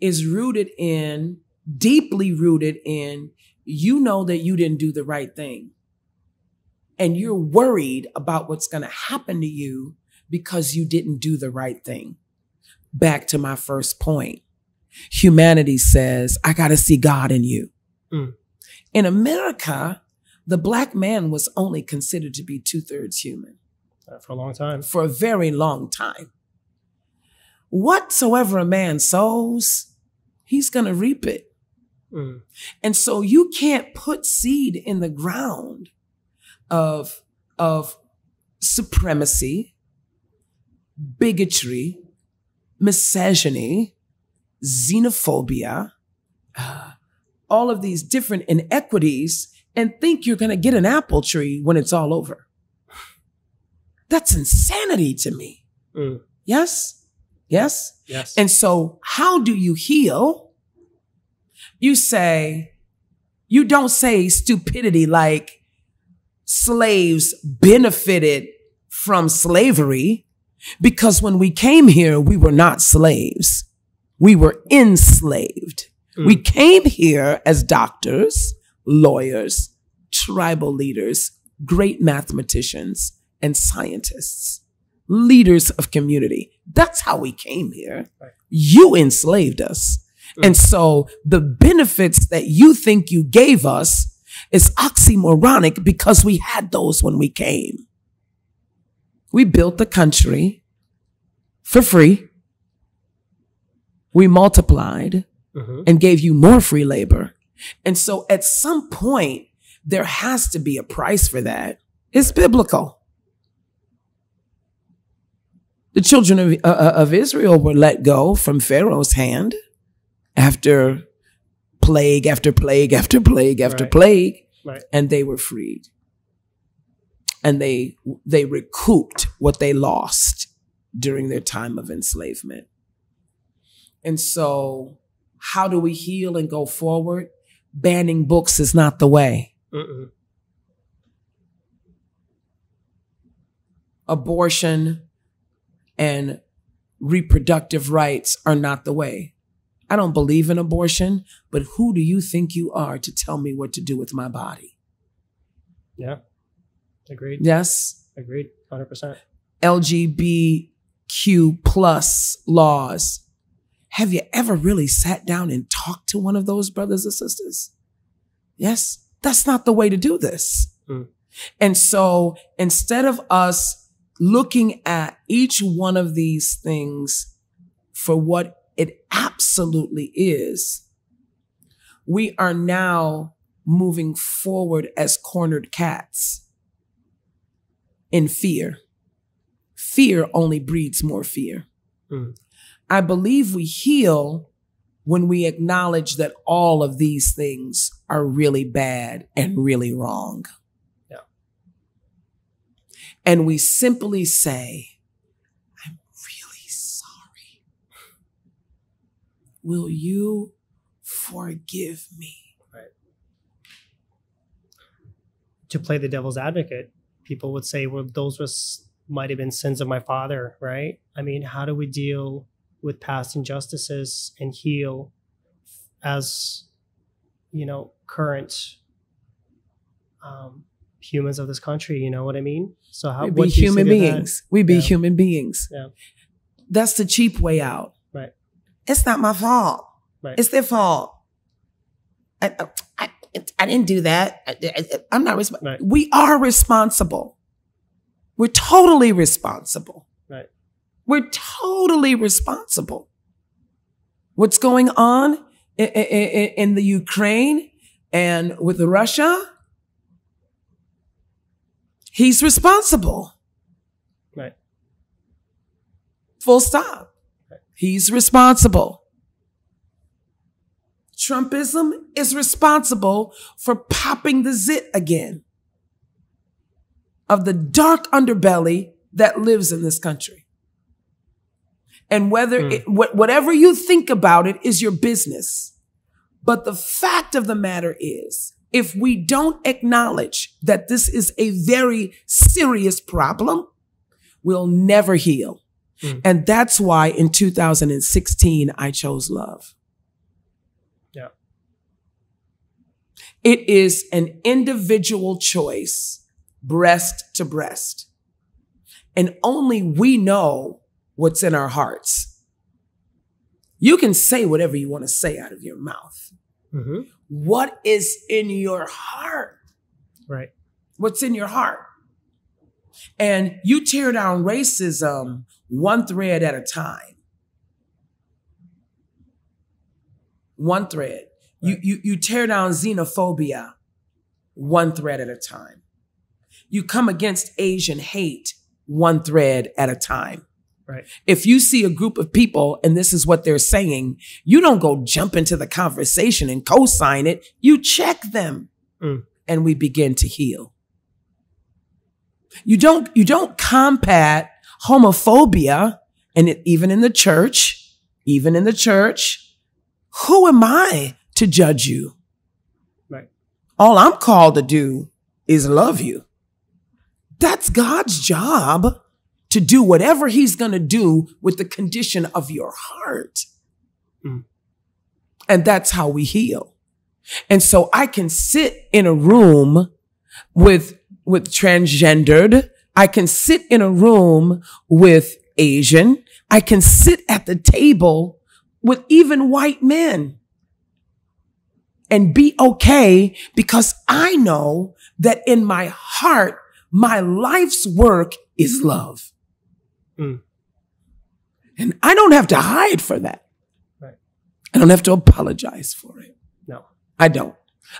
is rooted in deeply rooted in, you know that you didn't do the right thing. And you're worried about what's going to happen to you because you didn't do the right thing. Back to my first point. Humanity says, I got to see God in you. Mm. In America, the black man was only considered to be 2/3 human. For a long time. For a very long time. Whatsoever a man sows, he's going to reap it. Mm. And so you can't put seed in the ground of supremacy, bigotry, misogyny, xenophobia, all of these different inequities, and think you're going to get an apple tree when it's all over. That's insanity to me. Mm. Yes? Yes? Yes. And so how do you heal? You don't say stupidity like slaves benefited from slavery, because when we came here, we were not slaves. We were enslaved. Mm. We came here as doctors, lawyers, tribal leaders, great mathematicians, and scientists, leaders of community. That's how we came here. Right. You enslaved us. Mm. And so the benefits that you think you gave us is oxymoronic because we had those when we came. We built the country for free. We multiplied and gave you more free labor. And so at some point, there has to be a price for that. It's biblical. The children of Israel were let go from Pharaoh's hand after plague after plague after plague after plague, and they were freed. And they recouped what they lost during their time of enslavement. And so how do we heal and go forward? Banning books is not the way. Mm-mm. Abortion and reproductive rights are not the way. I don't believe in abortion, but who do you think you are to tell me what to do with my body? Yeah. Agreed. Yes. Agreed. 100%. LGBTQ plus laws. Have you ever really sat down and talked to one of those brothers or sisters? Yes, that's not the way to do this. Mm. And so instead of us looking at each one of these things for what it absolutely is, we are now moving forward as cornered cats in fear. Fear only breeds more fear. Mm. I believe we heal when we acknowledge that all of these things are really bad and really wrong. Yeah. And we simply say, I'm really sorry. Will you forgive me? Right. To play the devil's advocate, people would say, well, those might have been sins of my father, right? I mean, how do we deal with past injustices and heal as, you know, current humans of this country? You know what I mean? So how we be human beings. We be human beings. Yeah. That's the cheap way out. Right. It's not my fault. Right. It's their fault. I didn't do that. I'm not responsible. Right. We are responsible. We're totally responsible. Right. We're totally responsible. What's going on in the Ukraine and with Russia? He's responsible. Right. Full stop. Right. He's responsible. Trumpism is responsible for popping the zit again of the dark underbelly that lives in this country. And whether whatever you think about it is your business. But the fact of the matter is, if we don't acknowledge that this is a very serious problem, we'll never heal. Mm. And that's why in 2016, I chose love. Yeah. It is an individual choice, breast to breast. And only we know what's in our hearts. You can say whatever you want to say out of your mouth. Mm-hmm. What is in your heart? Right. What's in your heart? And you tear down racism one thread at a time. One thread. Right. You tear down xenophobia one thread at a time. You come against Asian hate one thread at a time. Right. If you see a group of people and this is what they're saying, you don't go jump into the conversation and co-sign it. You check them. Mm. And we begin to heal. You don't combat homophobia, and even in the church, who am I to judge you? Right. All I'm called to do is love you. That's God's job, to do whatever he's going to do with the condition of your heart. Mm. And that's how we heal. And so I can sit in a room with transgendered. I can sit in a room with Asian. I can sit at the table with even white men and be okay, because I know that in my heart, my life's work is love. Mm. And I don't have to hide for that. Right. I don't have to apologize for it. No, I don't.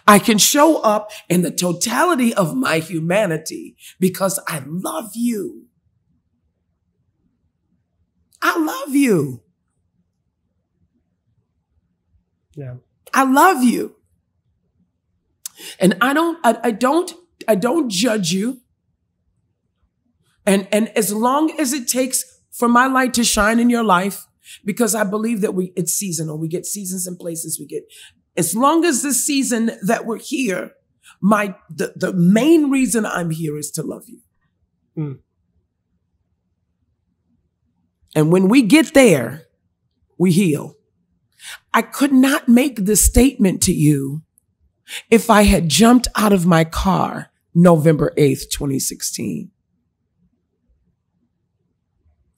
I can show up in the totality of my humanity because I love you. I love you. Yeah. I love you. And I don't judge you. And as long as it takes for my light to shine in your life, because I believe that it's seasonal. We get seasons and places. As long as the season that we're here, the main reason I'm here is to love you. Mm. And when we get there, we heal. I could not make this statement to you if I had jumped out of my car November 8th, 2016.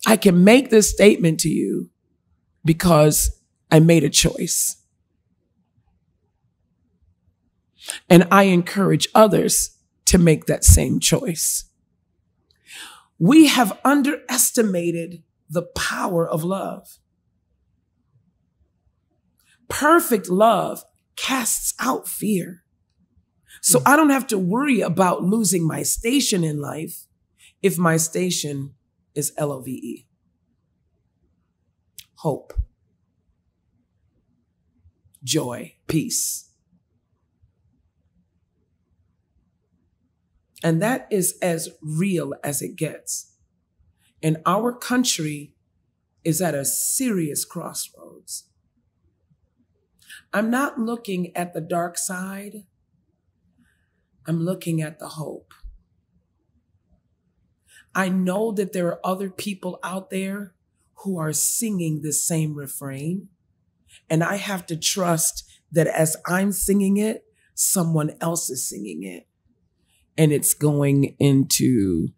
I can make this statement to you because I made a choice. And I encourage others to make that same choice. We have underestimated the power of love. Perfect love casts out fear. So I don't have to worry about losing my station in life if my station is LOVE. Hope, joy, peace. And that is as real as it gets. And our country is at a serious crossroads. I'm not looking at the dark side. I'm looking at the hope. I know that there are other people out there who are singing the same refrain. And I have to trust that as I'm singing it, someone else is singing it. And it's going into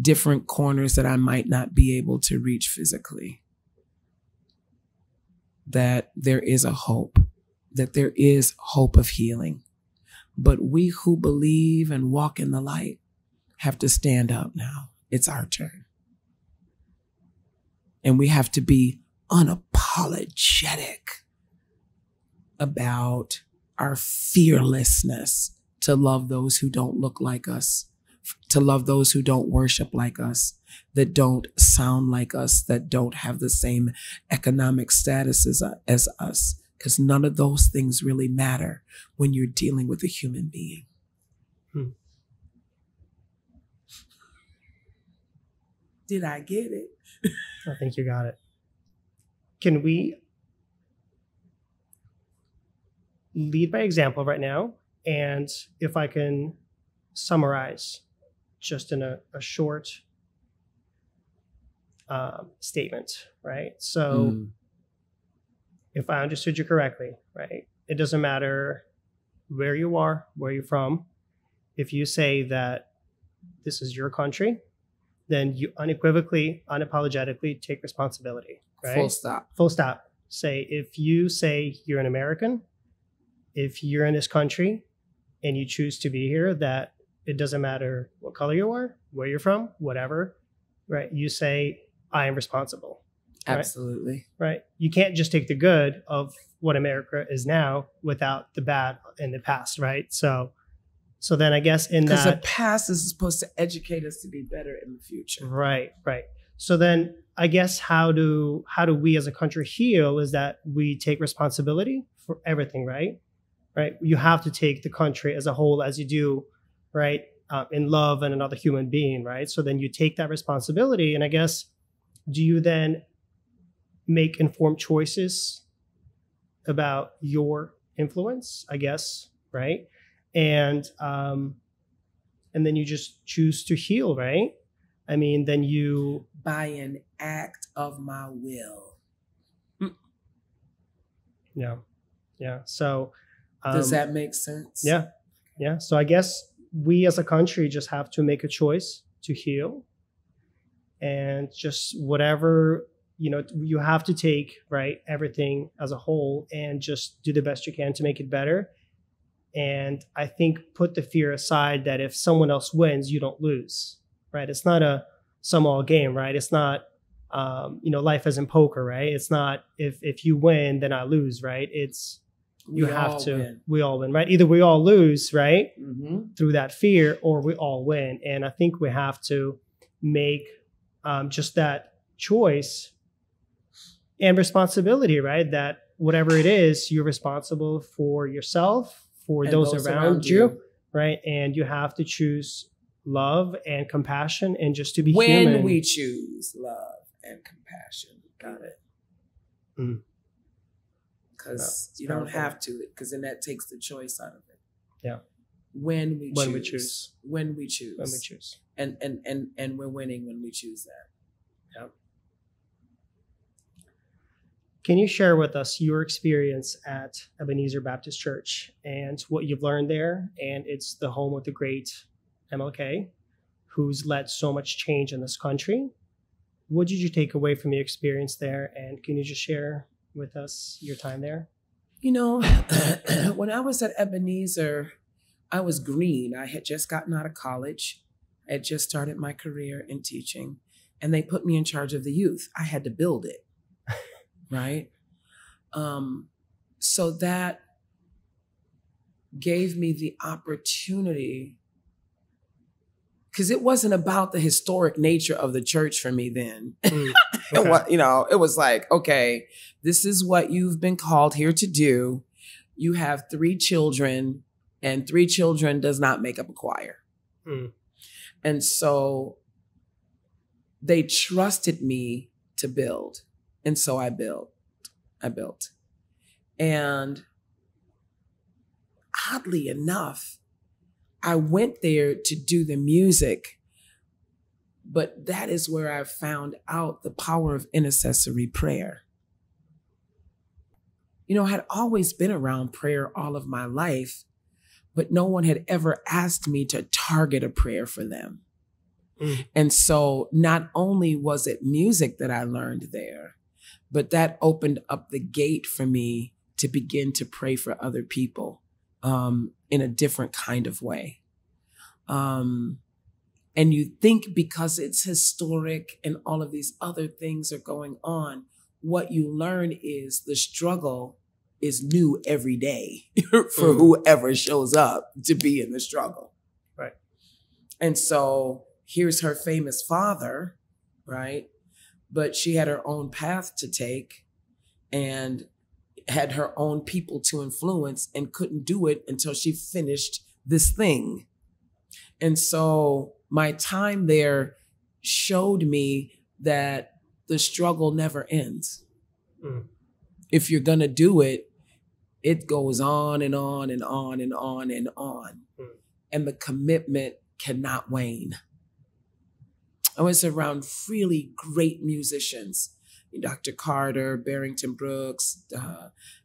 different corners that I might not be able to reach physically. That there is a hope, that there is hope of healing. But we who believe and walk in the light have to stand up now. It's our turn. And we have to be unapologetic about our fearlessness. To love those who don't look like us, to love those who don't worship like us, that don't sound like us, that don't have the same economic status as us, because none of those things really matter when you're dealing with a human being. Hmm. Did I get it? I think you got it. Can we lead by example right now? And if I can summarize just in a short statement, right? So if I understood you correctly, right? It doesn't matter where you are, where you're from. If you say that this is your country, then you unequivocally, unapologetically take responsibility. Right? Full stop. Full stop. Say, if you say you're an American, if you're in this country and you choose to be here, that it doesn't matter what color you are, where you're from, whatever, right? You say, I am responsible. Absolutely. Right? Right. You can't just take the good of what America is now without the bad in the past. Right. So then I guess in that, because the past is supposed to educate us to be better in the future. Right. Right. So then I guess how do we as a country heal is that we take responsibility for everything. Right. Right. You have to take the country as a whole as you do. Right. In love and another human being. Right. So then you take that responsibility. And I guess, do you then make informed choices about your influence, I guess, right? And then you just choose to heal, right? I mean, then you... By an act of my will. Yeah, yeah, so... does that make sense? Yeah, yeah. So I guess we as a country just have to make a choice to heal, and just whatever... You know, you have to take, right, everything as a whole and just do the best you can to make it better. And I think put the fear aside that if someone else wins, you don't lose, right? It's not a sum all game, right? It's not, you know, life as in poker, right? It's not if you win, then I lose, right? It's you have to, we all win, right? Either we all lose, right, through that fear, or we all win. And I think we have to make just that choice and responsibility, right? That whatever it is, you're responsible for yourself, for those around you, right? And you have to choose love and compassion and just to be human. When we choose love and compassion, got it? Because you don't have to, because then that takes the choice out of it. Yeah. When we choose. When we choose. When we choose. When we choose. And we're winning when we choose that. Yeah. Can you share with us your experience at Ebenezer Baptist Church and what you've learned there? And it's the home of the great MLK, who's led so much change in this country. What did you take away from your experience there? And can you just share with us your time there? You know, when I was at Ebenezer, I was green. I had just gotten out of college. I had just started my career in teaching, and they put me in charge of the youth. I had to build it. Right. So that gave me the opportunity, because it wasn't about the historic nature of the church for me then. Okay. You know, it was like, okay, this is what you've been called here to do. You have three children, and three children does not make up a choir. And so they trusted me to build. And so I built. And oddly enough, I went there to do the music, but that is where I found out the power of intercessory prayer. You know, I had always been around prayer all of my life, but no one had ever asked me to target a prayer for them. And so not only was it music that I learned there, but that opened up the gate for me to begin to pray for other people in a different kind of way. And you think because it's historic and all of these other things are going on, what you learn is the struggle is new every day for whoever shows up to be in the struggle. Right. And so here's her famous father, right? But she had her own path to take and had her own people to influence and couldn't do it until she finished this thing. And so my time there showed me that the struggle never ends. If you're gonna do it, it goes on and on and on and on and on. And the commitment cannot wane. I was around really great musicians Dr. Carter, Barrington Brooks,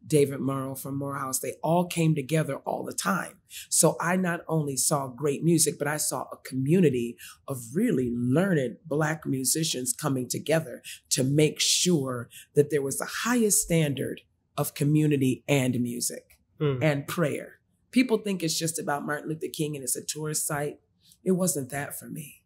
David Morrow from Morehouse, they all came together all the time. So I not only saw great music, but I saw a community of really learned Black musicians coming together to make sure that there was the highest standard of community and music and prayer. People think it's just about Martin Luther King and it's a tourist site. It wasn't that for me.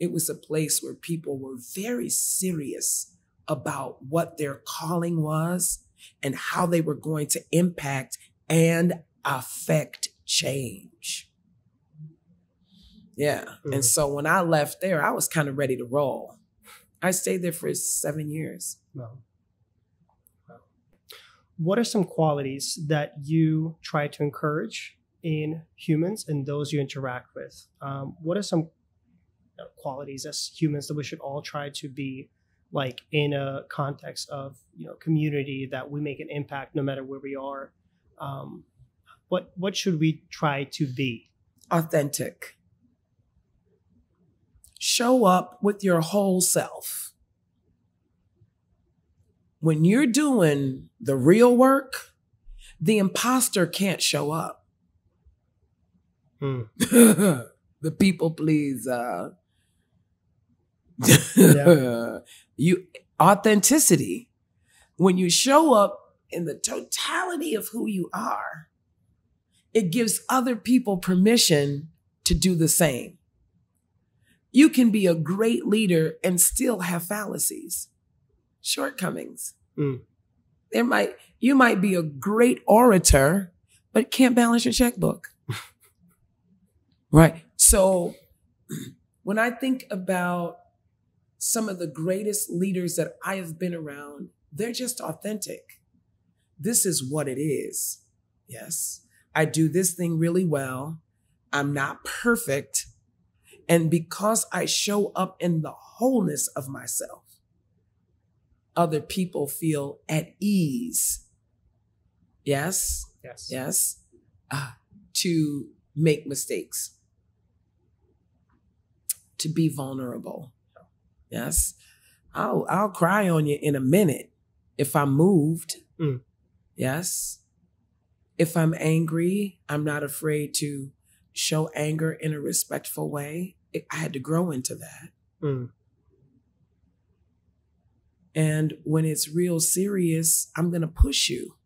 It was a place where people were very serious about what their calling was and how they were going to impact and affect change. Yeah. And so when I left there, I was kind of ready to roll. I stayed there for 7 years. Wow. Wow. What are some qualities that you try to encourage in humans and those you interact with? What are some qualities as humans that we should all try to be like in a context of, you know, community, that we make an impact no matter where we are? What should we try to be? Authentic. Show up with your whole self. When you're doing the real work, the imposter can't show up. The people please. Authenticity. When you show up in the totality of who you are, it gives other people permission to do the same. You can be a great leader and still have fallacies, shortcomings. You might be a great orator, but can't balance your checkbook. Right. So when I think about some of the greatest leaders that I have been around, they're just authentic. This is what it is. Yes, I do this thing really well. I'm not perfect. And because I show up in the wholeness of myself, other people feel at ease. Yes. Yes. Yes. To make mistakes, to be vulnerable. Yes. I'll cry on you in a minute if I'm moved. Yes. If I'm angry, I'm not afraid to show anger in a respectful way. I had to grow into that. And when it's real serious, I'm going to push you.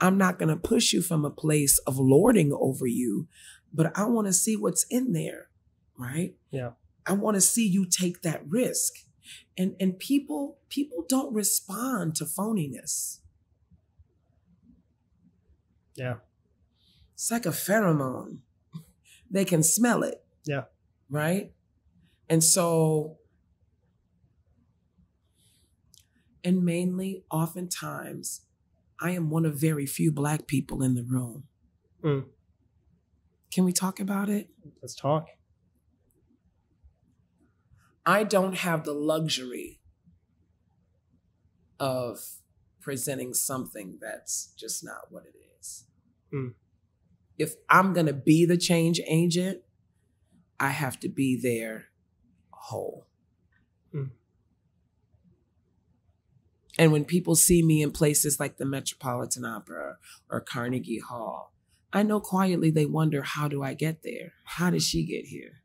I'm not going to push you from a place of lording over you, but I want to see what's in there, right? Yeah. I want to see you take that risk. And people don't respond to phoniness. Yeah. It's like a pheromone. They can smell it. Yeah. Right? And so, and mainly, oftentimes, I am one of very few Black people in the room. Can we talk about it? Let's talk. I don't have the luxury of presenting something that's just not what it is. If I'm going to be the change agent, I have to be there whole. And when people see me in places like the Metropolitan Opera or Carnegie Hall, I know quietly they wonder, how do I get there? How did she get here?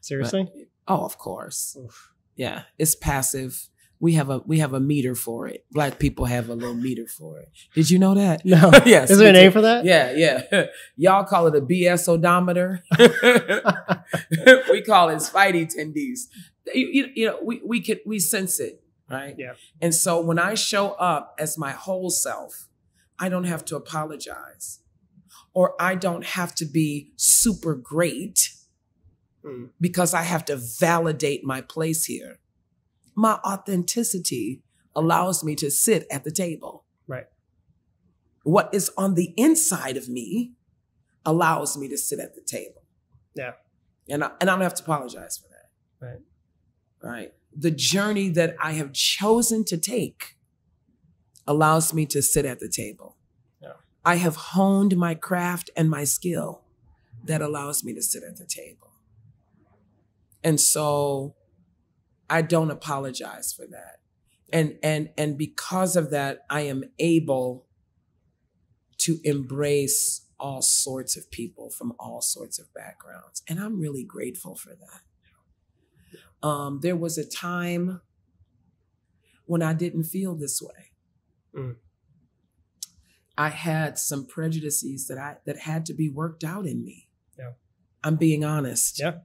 Seriously? But, oh, of course. Oof. Yeah, it's passive. We have a meter for it. Black people have a little meter for it. Did you know that? No. Yes. Is there a name for that? Yeah, yeah. Y'all call it a BS odometer. We call it Spidey tendies. You know, we sense it. Right. Yeah. And so when I show up as my whole self, I don't have to apologize, or I don't have to be super great because I have to validate my place here. My authenticity allows me to sit at the table. Right. What is on the inside of me allows me to sit at the table. Yeah. And I don't have to apologize for that. Right. Right. The journey that I have chosen to take allows me to sit at the table. Yeah. I have honed my craft and my skill that allows me to sit at the table. And so I don't apologize for that. And because of that, I am able to embrace all sorts of people from all sorts of backgrounds. And I'm really grateful for that. There was a time when I didn't feel this way. Mm. I had some prejudices that had to be worked out in me. Yeah. I'm being honest. Yeah.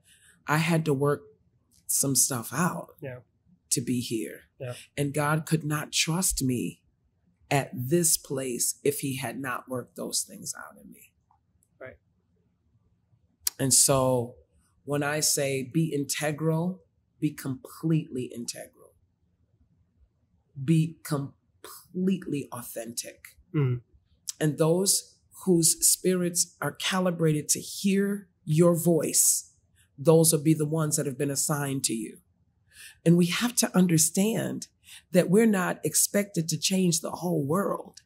I had to work some stuff out to be here. Yeah. And God could not trust me at this place if he had not worked those things out in me. Right. And so when I say be integral, be completely integral. Be completely authentic. Mm. And those whose spirits are calibrated to hear your voice, those will be the ones that have been assigned to you. And we have to understand that we're not expected to change the whole world.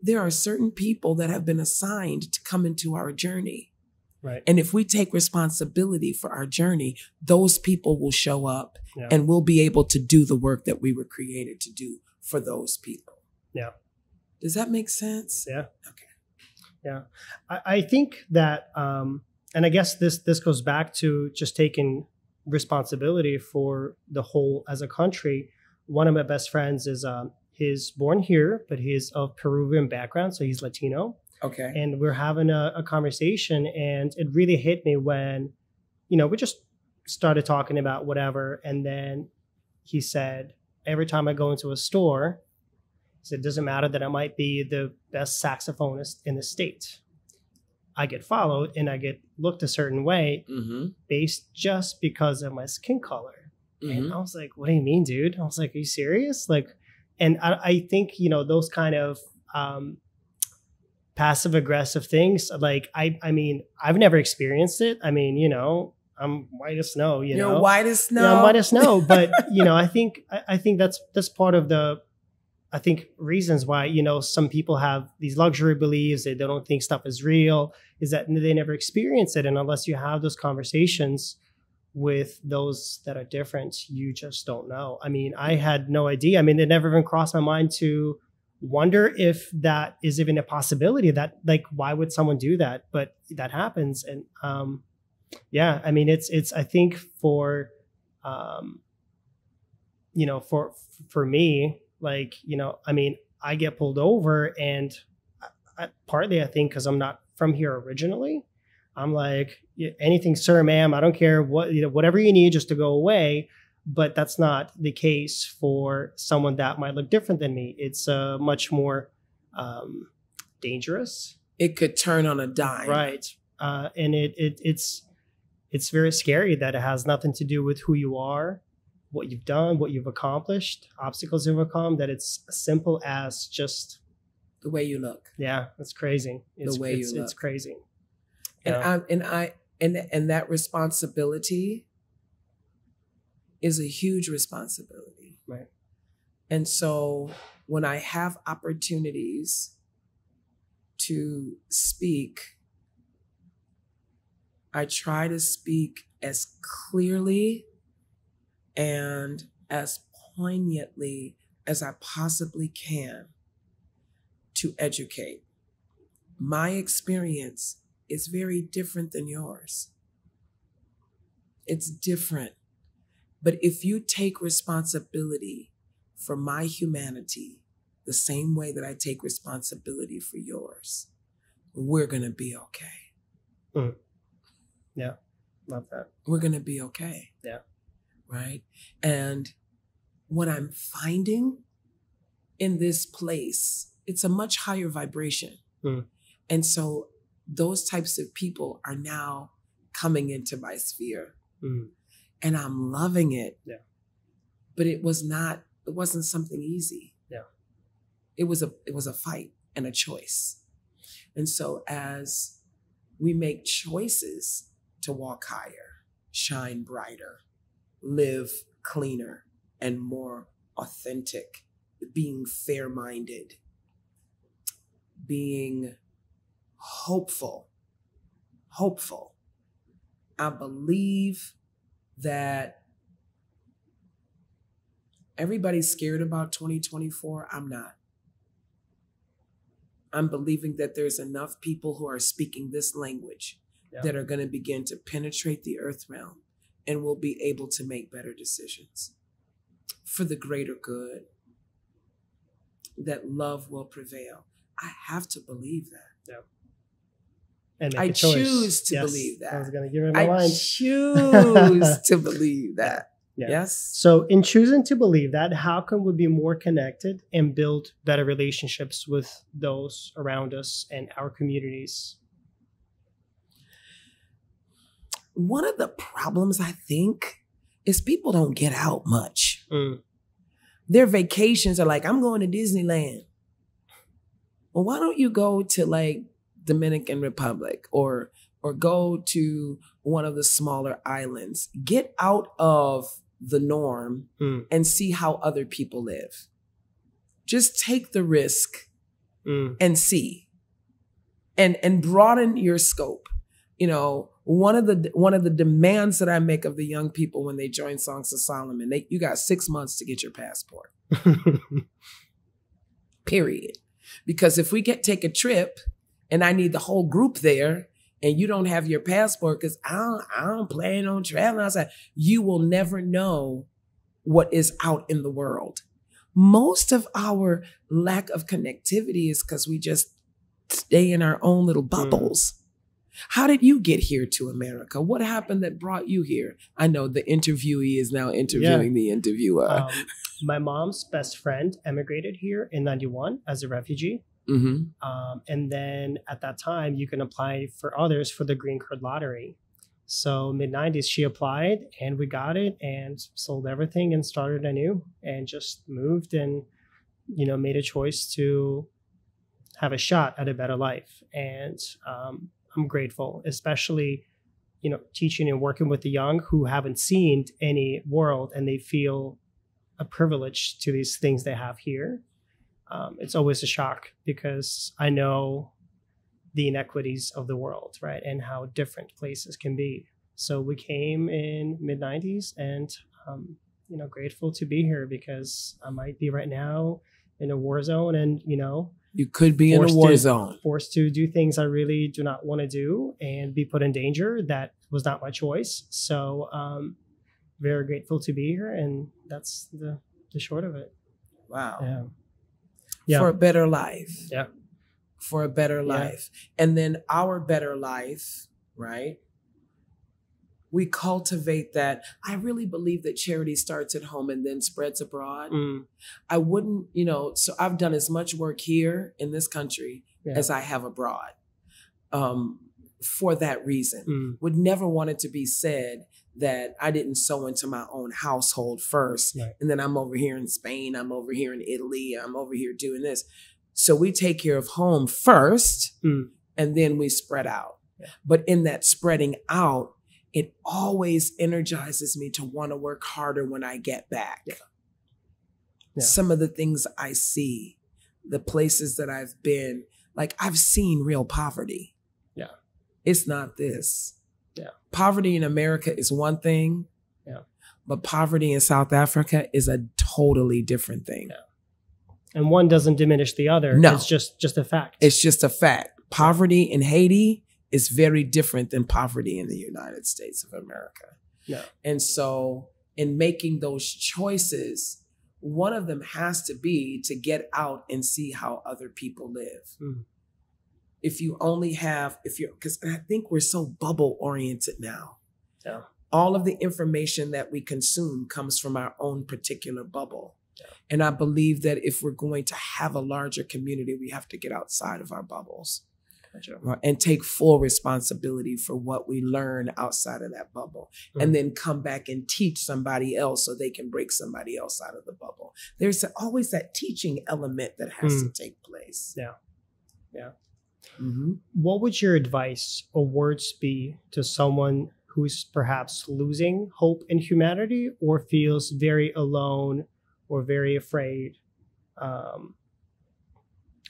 There are certain people that have been assigned to come into our journey. Right. And if we take responsibility for our journey, those people will show up and we'll be able to do the work that we were created to do for those people. Yeah. Does that make sense? Yeah. Okay. Yeah. I think that, and I guess this goes back to just taking responsibility for the whole as a country. One of my best friends is, he's born here, but he's of Peruvian background. So he's Latino. Okay. And we're having a conversation, and it really hit me when, you know, we just started talking about whatever. And then he said, every time I go into a store, he said, it doesn't matter that I might be the best saxophonist in the state. I get followed and I get looked a certain way based just because of my skin color. And I was like, what do you mean, dude? I was like, are you serious? Like, and I think, you know, those kind of passive aggressive things, like, I mean, I've never experienced it. I mean, you know, I'm white as snow, you know. You're white as snow. Yeah, I'm white as snow. But, you know, I think that's part of the, I think, reasons why, you know, some people have these luxury beliefs that they don't think stuff is real, is that they never experience it. And unless you have those conversations with those that are different, you just don't know. I mean, I had no idea. I mean, it never even crossed my mind to wonder if that is even a possibility, that, like, why would someone do that? But that happens. And yeah, I mean, it's I think for, you know, for me, like, you know, I mean, I get pulled over, and I partly, I think, because I'm not from here originally, I'm like, anything, sir, ma'am, I don't care what, you know, whatever you need just to go away. But that's not the case for someone that might look different than me. It's much more dangerous. It could turn on a dime. Right. And it's very scary that it has nothing to do with who you are, what you've done, what you've accomplished, obstacles you've overcome, that it's as simple as just the way you look. Yeah, that's crazy. It's, the way you look. It's crazy. And I that responsibility is a huge responsibility. Right. And so when I have opportunities to speak, I try to speak as clearly and as poignantly as I possibly can to educate. My experience is very different than yours. It's different. But if you take responsibility for my humanity the same way that I take responsibility for yours, we're gonna be okay. Mm. Yeah, love that. We're gonna be okay. Yeah. Right? And what I'm finding in this place, it's a much higher vibration. Mm. And so those types of people are now coming into my sphere. Mm. And I'm loving it. Yeah. But it wasn't something easy. Yeah. It was a fight and a choice. And so as we make choices to walk higher, shine brighter, live cleaner and more authentic, being fair-minded, being hopeful. I believe that Everybody's scared about 2024. I'm not. I'm believing that there's enough people who are speaking this language that are going to begin to penetrate the earth realm and will be able to make better decisions for the greater good, that love will prevail. I have to believe that. Yeah. And I choose to believe that. I was going to give him my line. I choose to believe that. Yeah. Yes. So in choosing to believe that, how can we be more connected and build better relationships with those around us and our communities? One of the problems, I think, is people don't get out much. Mm. Their vacations are like, I'm going to Disneyland. Well, why don't you go to like Dominican Republic or go to one of the smaller islands? Get out of the norm and see how other people live. Just take the risk and see, and broaden your scope. You know, one of the demands that I make of the young people when they join Songs of Solomon, you got 6 months to get your passport. Period. Because if we take a trip and I need the whole group there, and you don't have your passport because I don't plan on traveling outside, you will never know what is out in the world. Most of our lack of connectivity is because we just stay in our own little bubbles. How did you get here to America? What happened that brought you here? I know the interviewee is now interviewing the interviewer. My mom's best friend emigrated here in '91 as a refugee. Mm-hmm. And then at that time, you can apply for others for the green card lottery. So mid-'90s, she applied and we got it and sold everything and started anew and just moved and, you know, made a choice to have a shot at a better life. And I'm grateful, especially, you know, teaching and working with the young who haven't seen any world and they feel a privilege to these things they have here. It's always a shock because I know the inequities of the world, right? And how different places can be. So we came in mid-'90s and, you know, grateful to be here because I might be right now in a war zone and, you know. You could be in a war zone. Forced to do things I really do not want to do and be put in danger. That was not my choice. So very grateful to be here. And that's the short of it. Wow. Yeah. Yeah. For a better life. Yeah. For a better life. And then our better life, right? We cultivate that. I really believe that charity starts at home and then spreads abroad. I wouldn't, you know, so I've done as much work here in this country as I have abroad for that reason. Would never want it to be said that I didn't sow into my own household first. Right. And then I'm over here in Spain, I'm over here in Italy, I'm over here doing this. So we take care of home first and then we spread out. Yeah. But in that spreading out, it always energizes me to want to work harder when I get back. Yeah. Yeah. Some of the things I see, the places that I've been, like I've seen real poverty. Yeah. It's not this. Yeah. Poverty in America is one thing, but poverty in South Africa is a totally different thing. Yeah. And one doesn't diminish the other. No. It's just a fact. It's just a fact. Poverty in Haiti is very different than poverty in the United States of America. Yeah. And so in making those choices, one of them has to be to get out and see how other people live. Mm. If you only have, because I think we're so bubble oriented now. Yeah. All of the information that we consume comes from our own particular bubble. Yeah. And I believe that if we're going to have a larger community, we have to get outside of our bubbles and take full responsibility for what we learn outside of that bubble and then come back and teach somebody else so they can break somebody else out of the bubble. There's always that teaching element that has to take place. Yeah, yeah. Mm-hmm. What would your advice or words be to someone who's perhaps losing hope in humanity or feels very alone or very afraid?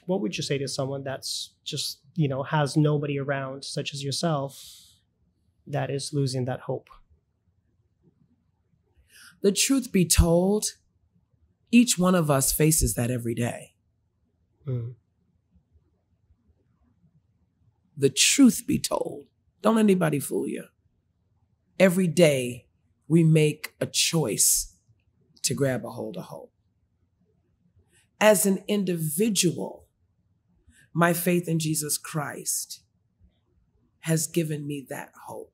What would you say to someone that's just, you know, has nobody around, such as yourself, that is losing that hope? The truth be told, each one of us faces that every day. Mm. The truth be told, don't anybody fool you. Every day we make a choice to grab a hold of hope. As an individual, my faith in Jesus Christ has given me that hope.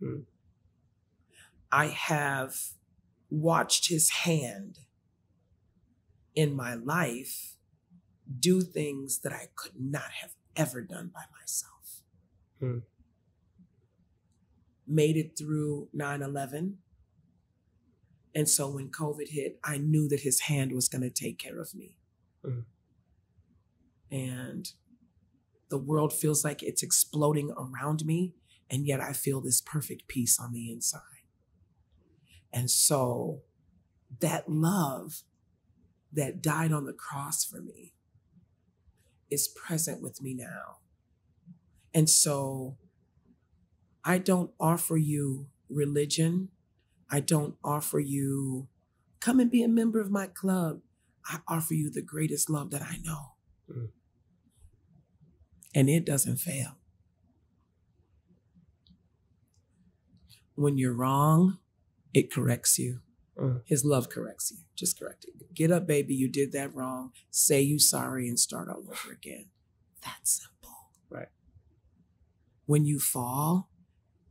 Mm. I have watched his hand in my life do things that I could not have ever done by myself. Mm. Made it through 9/11. And so when COVID hit, I knew that his hand was going to take care of me. Mm. And the world feels like it's exploding around me, and yet I feel this perfect peace on the inside. And so that love that died on the cross for me is present with me now. And so I don't offer you religion. I don't offer you, come and be a member of my club. I offer you the greatest love that I know. Mm. And it doesn't fail. When you're wrong, it corrects you. Mm. His love corrects you. Just correct it. Get up, baby. You did that wrong. Say you sorry and start all over again. That's simple. Right. When you fall,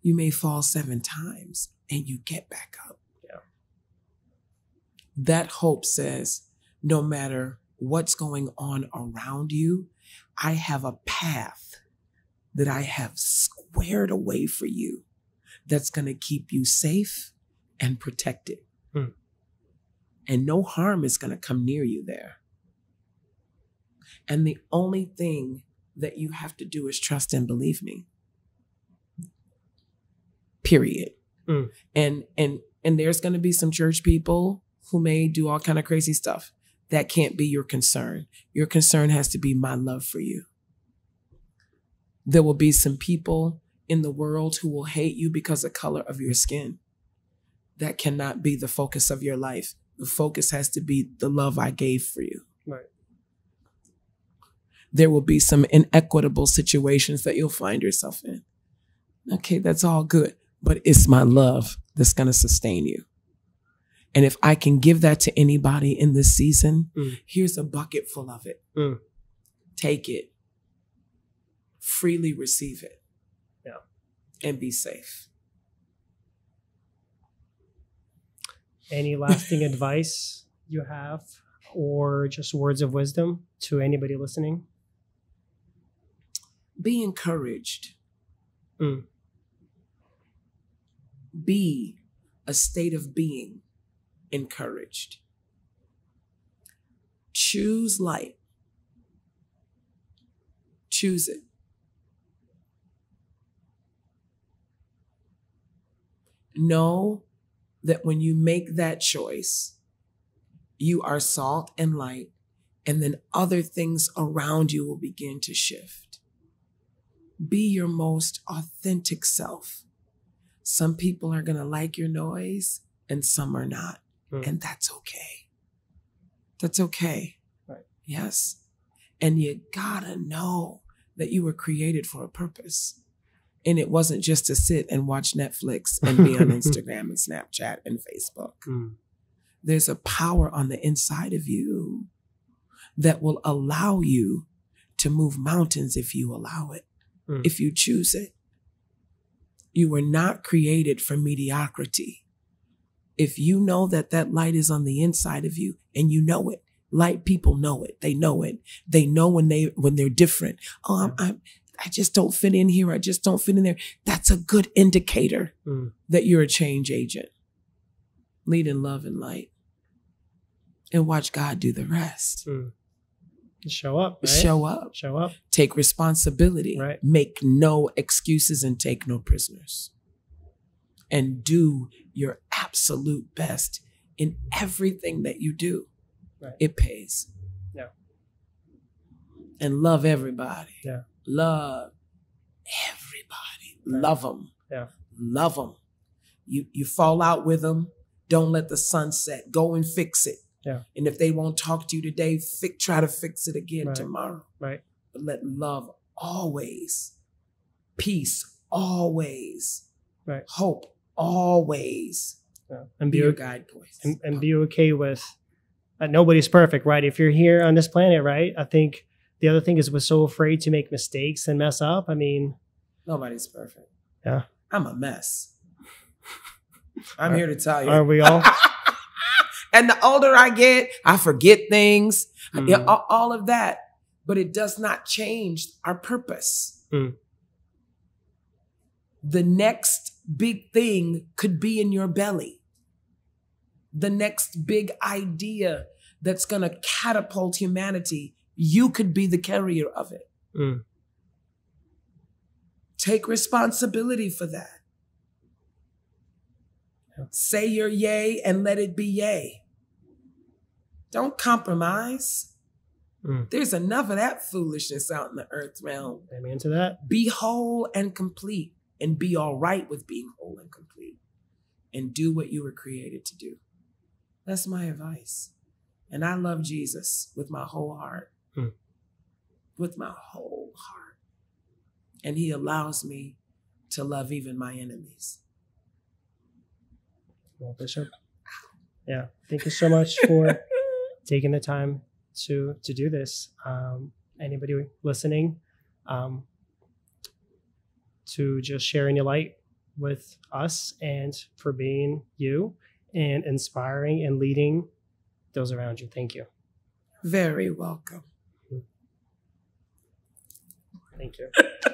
you may fall 7 times and you get back up. Yeah. That hope says, no matter what's going on around you, I have a path that I have squared away for you that's going to keep you safe and protected. Mm. And no harm is going to come near you there. And the only thing that you have to do is trust and believe me. Period. Mm. And there's going to be some church people who may do all kind of crazy stuff. That can't be your concern. Your concern has to be my love for you. There will be some people in the world who will hate you because of the color of your skin. That cannot be the focus of your life. The focus has to be the love I gave for you. Right. There will be some inequitable situations that you'll find yourself in. Okay, that's all good, but it's my love that's going to sustain you. And if I can give that to anybody in this season, mm. here's a bucket full of it. Mm. Take it, freely receive it, yeah. and be safe. Any lasting advice you have, or just words of wisdom to anybody listening? Be encouraged. Mm. Be a state of being encouraged. Choose light. Choose it. Know that when you make that choice, you are salt and light, and then other things around you will begin to shift. Be your most authentic self. Some people are going to like your noise and some are not. Mm. And that's okay. That's okay. Right. Yes. And you gotta know that you were created for a purpose. And it wasn't just to sit and watch Netflix and be on Instagram and Snapchat and Facebook. Mm. There's a power on the inside of you that will allow you to move mountains if you allow it, mm. if you choose it. You were not created for mediocrity. If you know that that light is on the inside of you and you know it, light people know it. They know it. They know when they're different. Oh, I just don't fit in here. I just don't fit in there. That's a good indicator mm. that you're a change agent. Lead in love and light. And watch God do the rest. Mm. Show up, right? Show up. Show up. Take responsibility. Right. Make no excuses and take no prisoners. And do your absolute best in everything that you do. Right. It pays. Yeah. And love everybody. Yeah. Love everybody. Right. Love them. Yeah. Love them. You fall out with them. Don't let the sun set. Go and fix it. Yeah. And if they won't talk to you today, try to fix it again tomorrow. Right. But let love always, peace always, hope always, and be your guidepost. And be okay with nobody's perfect, right? If you're here on this planet, right? I think the other thing is we're so afraid to make mistakes and mess up. I mean, nobody's perfect. Yeah. I'm a mess. I'm here to tell you. Aren't we all? And the older I get, I forget things, all of that. But it does not change our purpose. Mm. The next big thing could be in your belly. The next big idea that's going to catapult humanity, you could be the carrier of it. Mm. Take responsibility for that. Say your yay and let it be yay. Don't compromise. Mm. There's enough of that foolishness out in the earth realm. Amen to that. Be whole and complete, and be all right with being whole and complete, and do what you were created to do. That's my advice. And I love Jesus with my whole heart, with my whole heart. And he allows me to love even my enemies. Well, Bishop, yeah, thank you so much for taking the time to do this. Anybody listening, to just sharing your light with us and for being you and inspiring and leading those around you. Thank you. Very welcome. Thank you.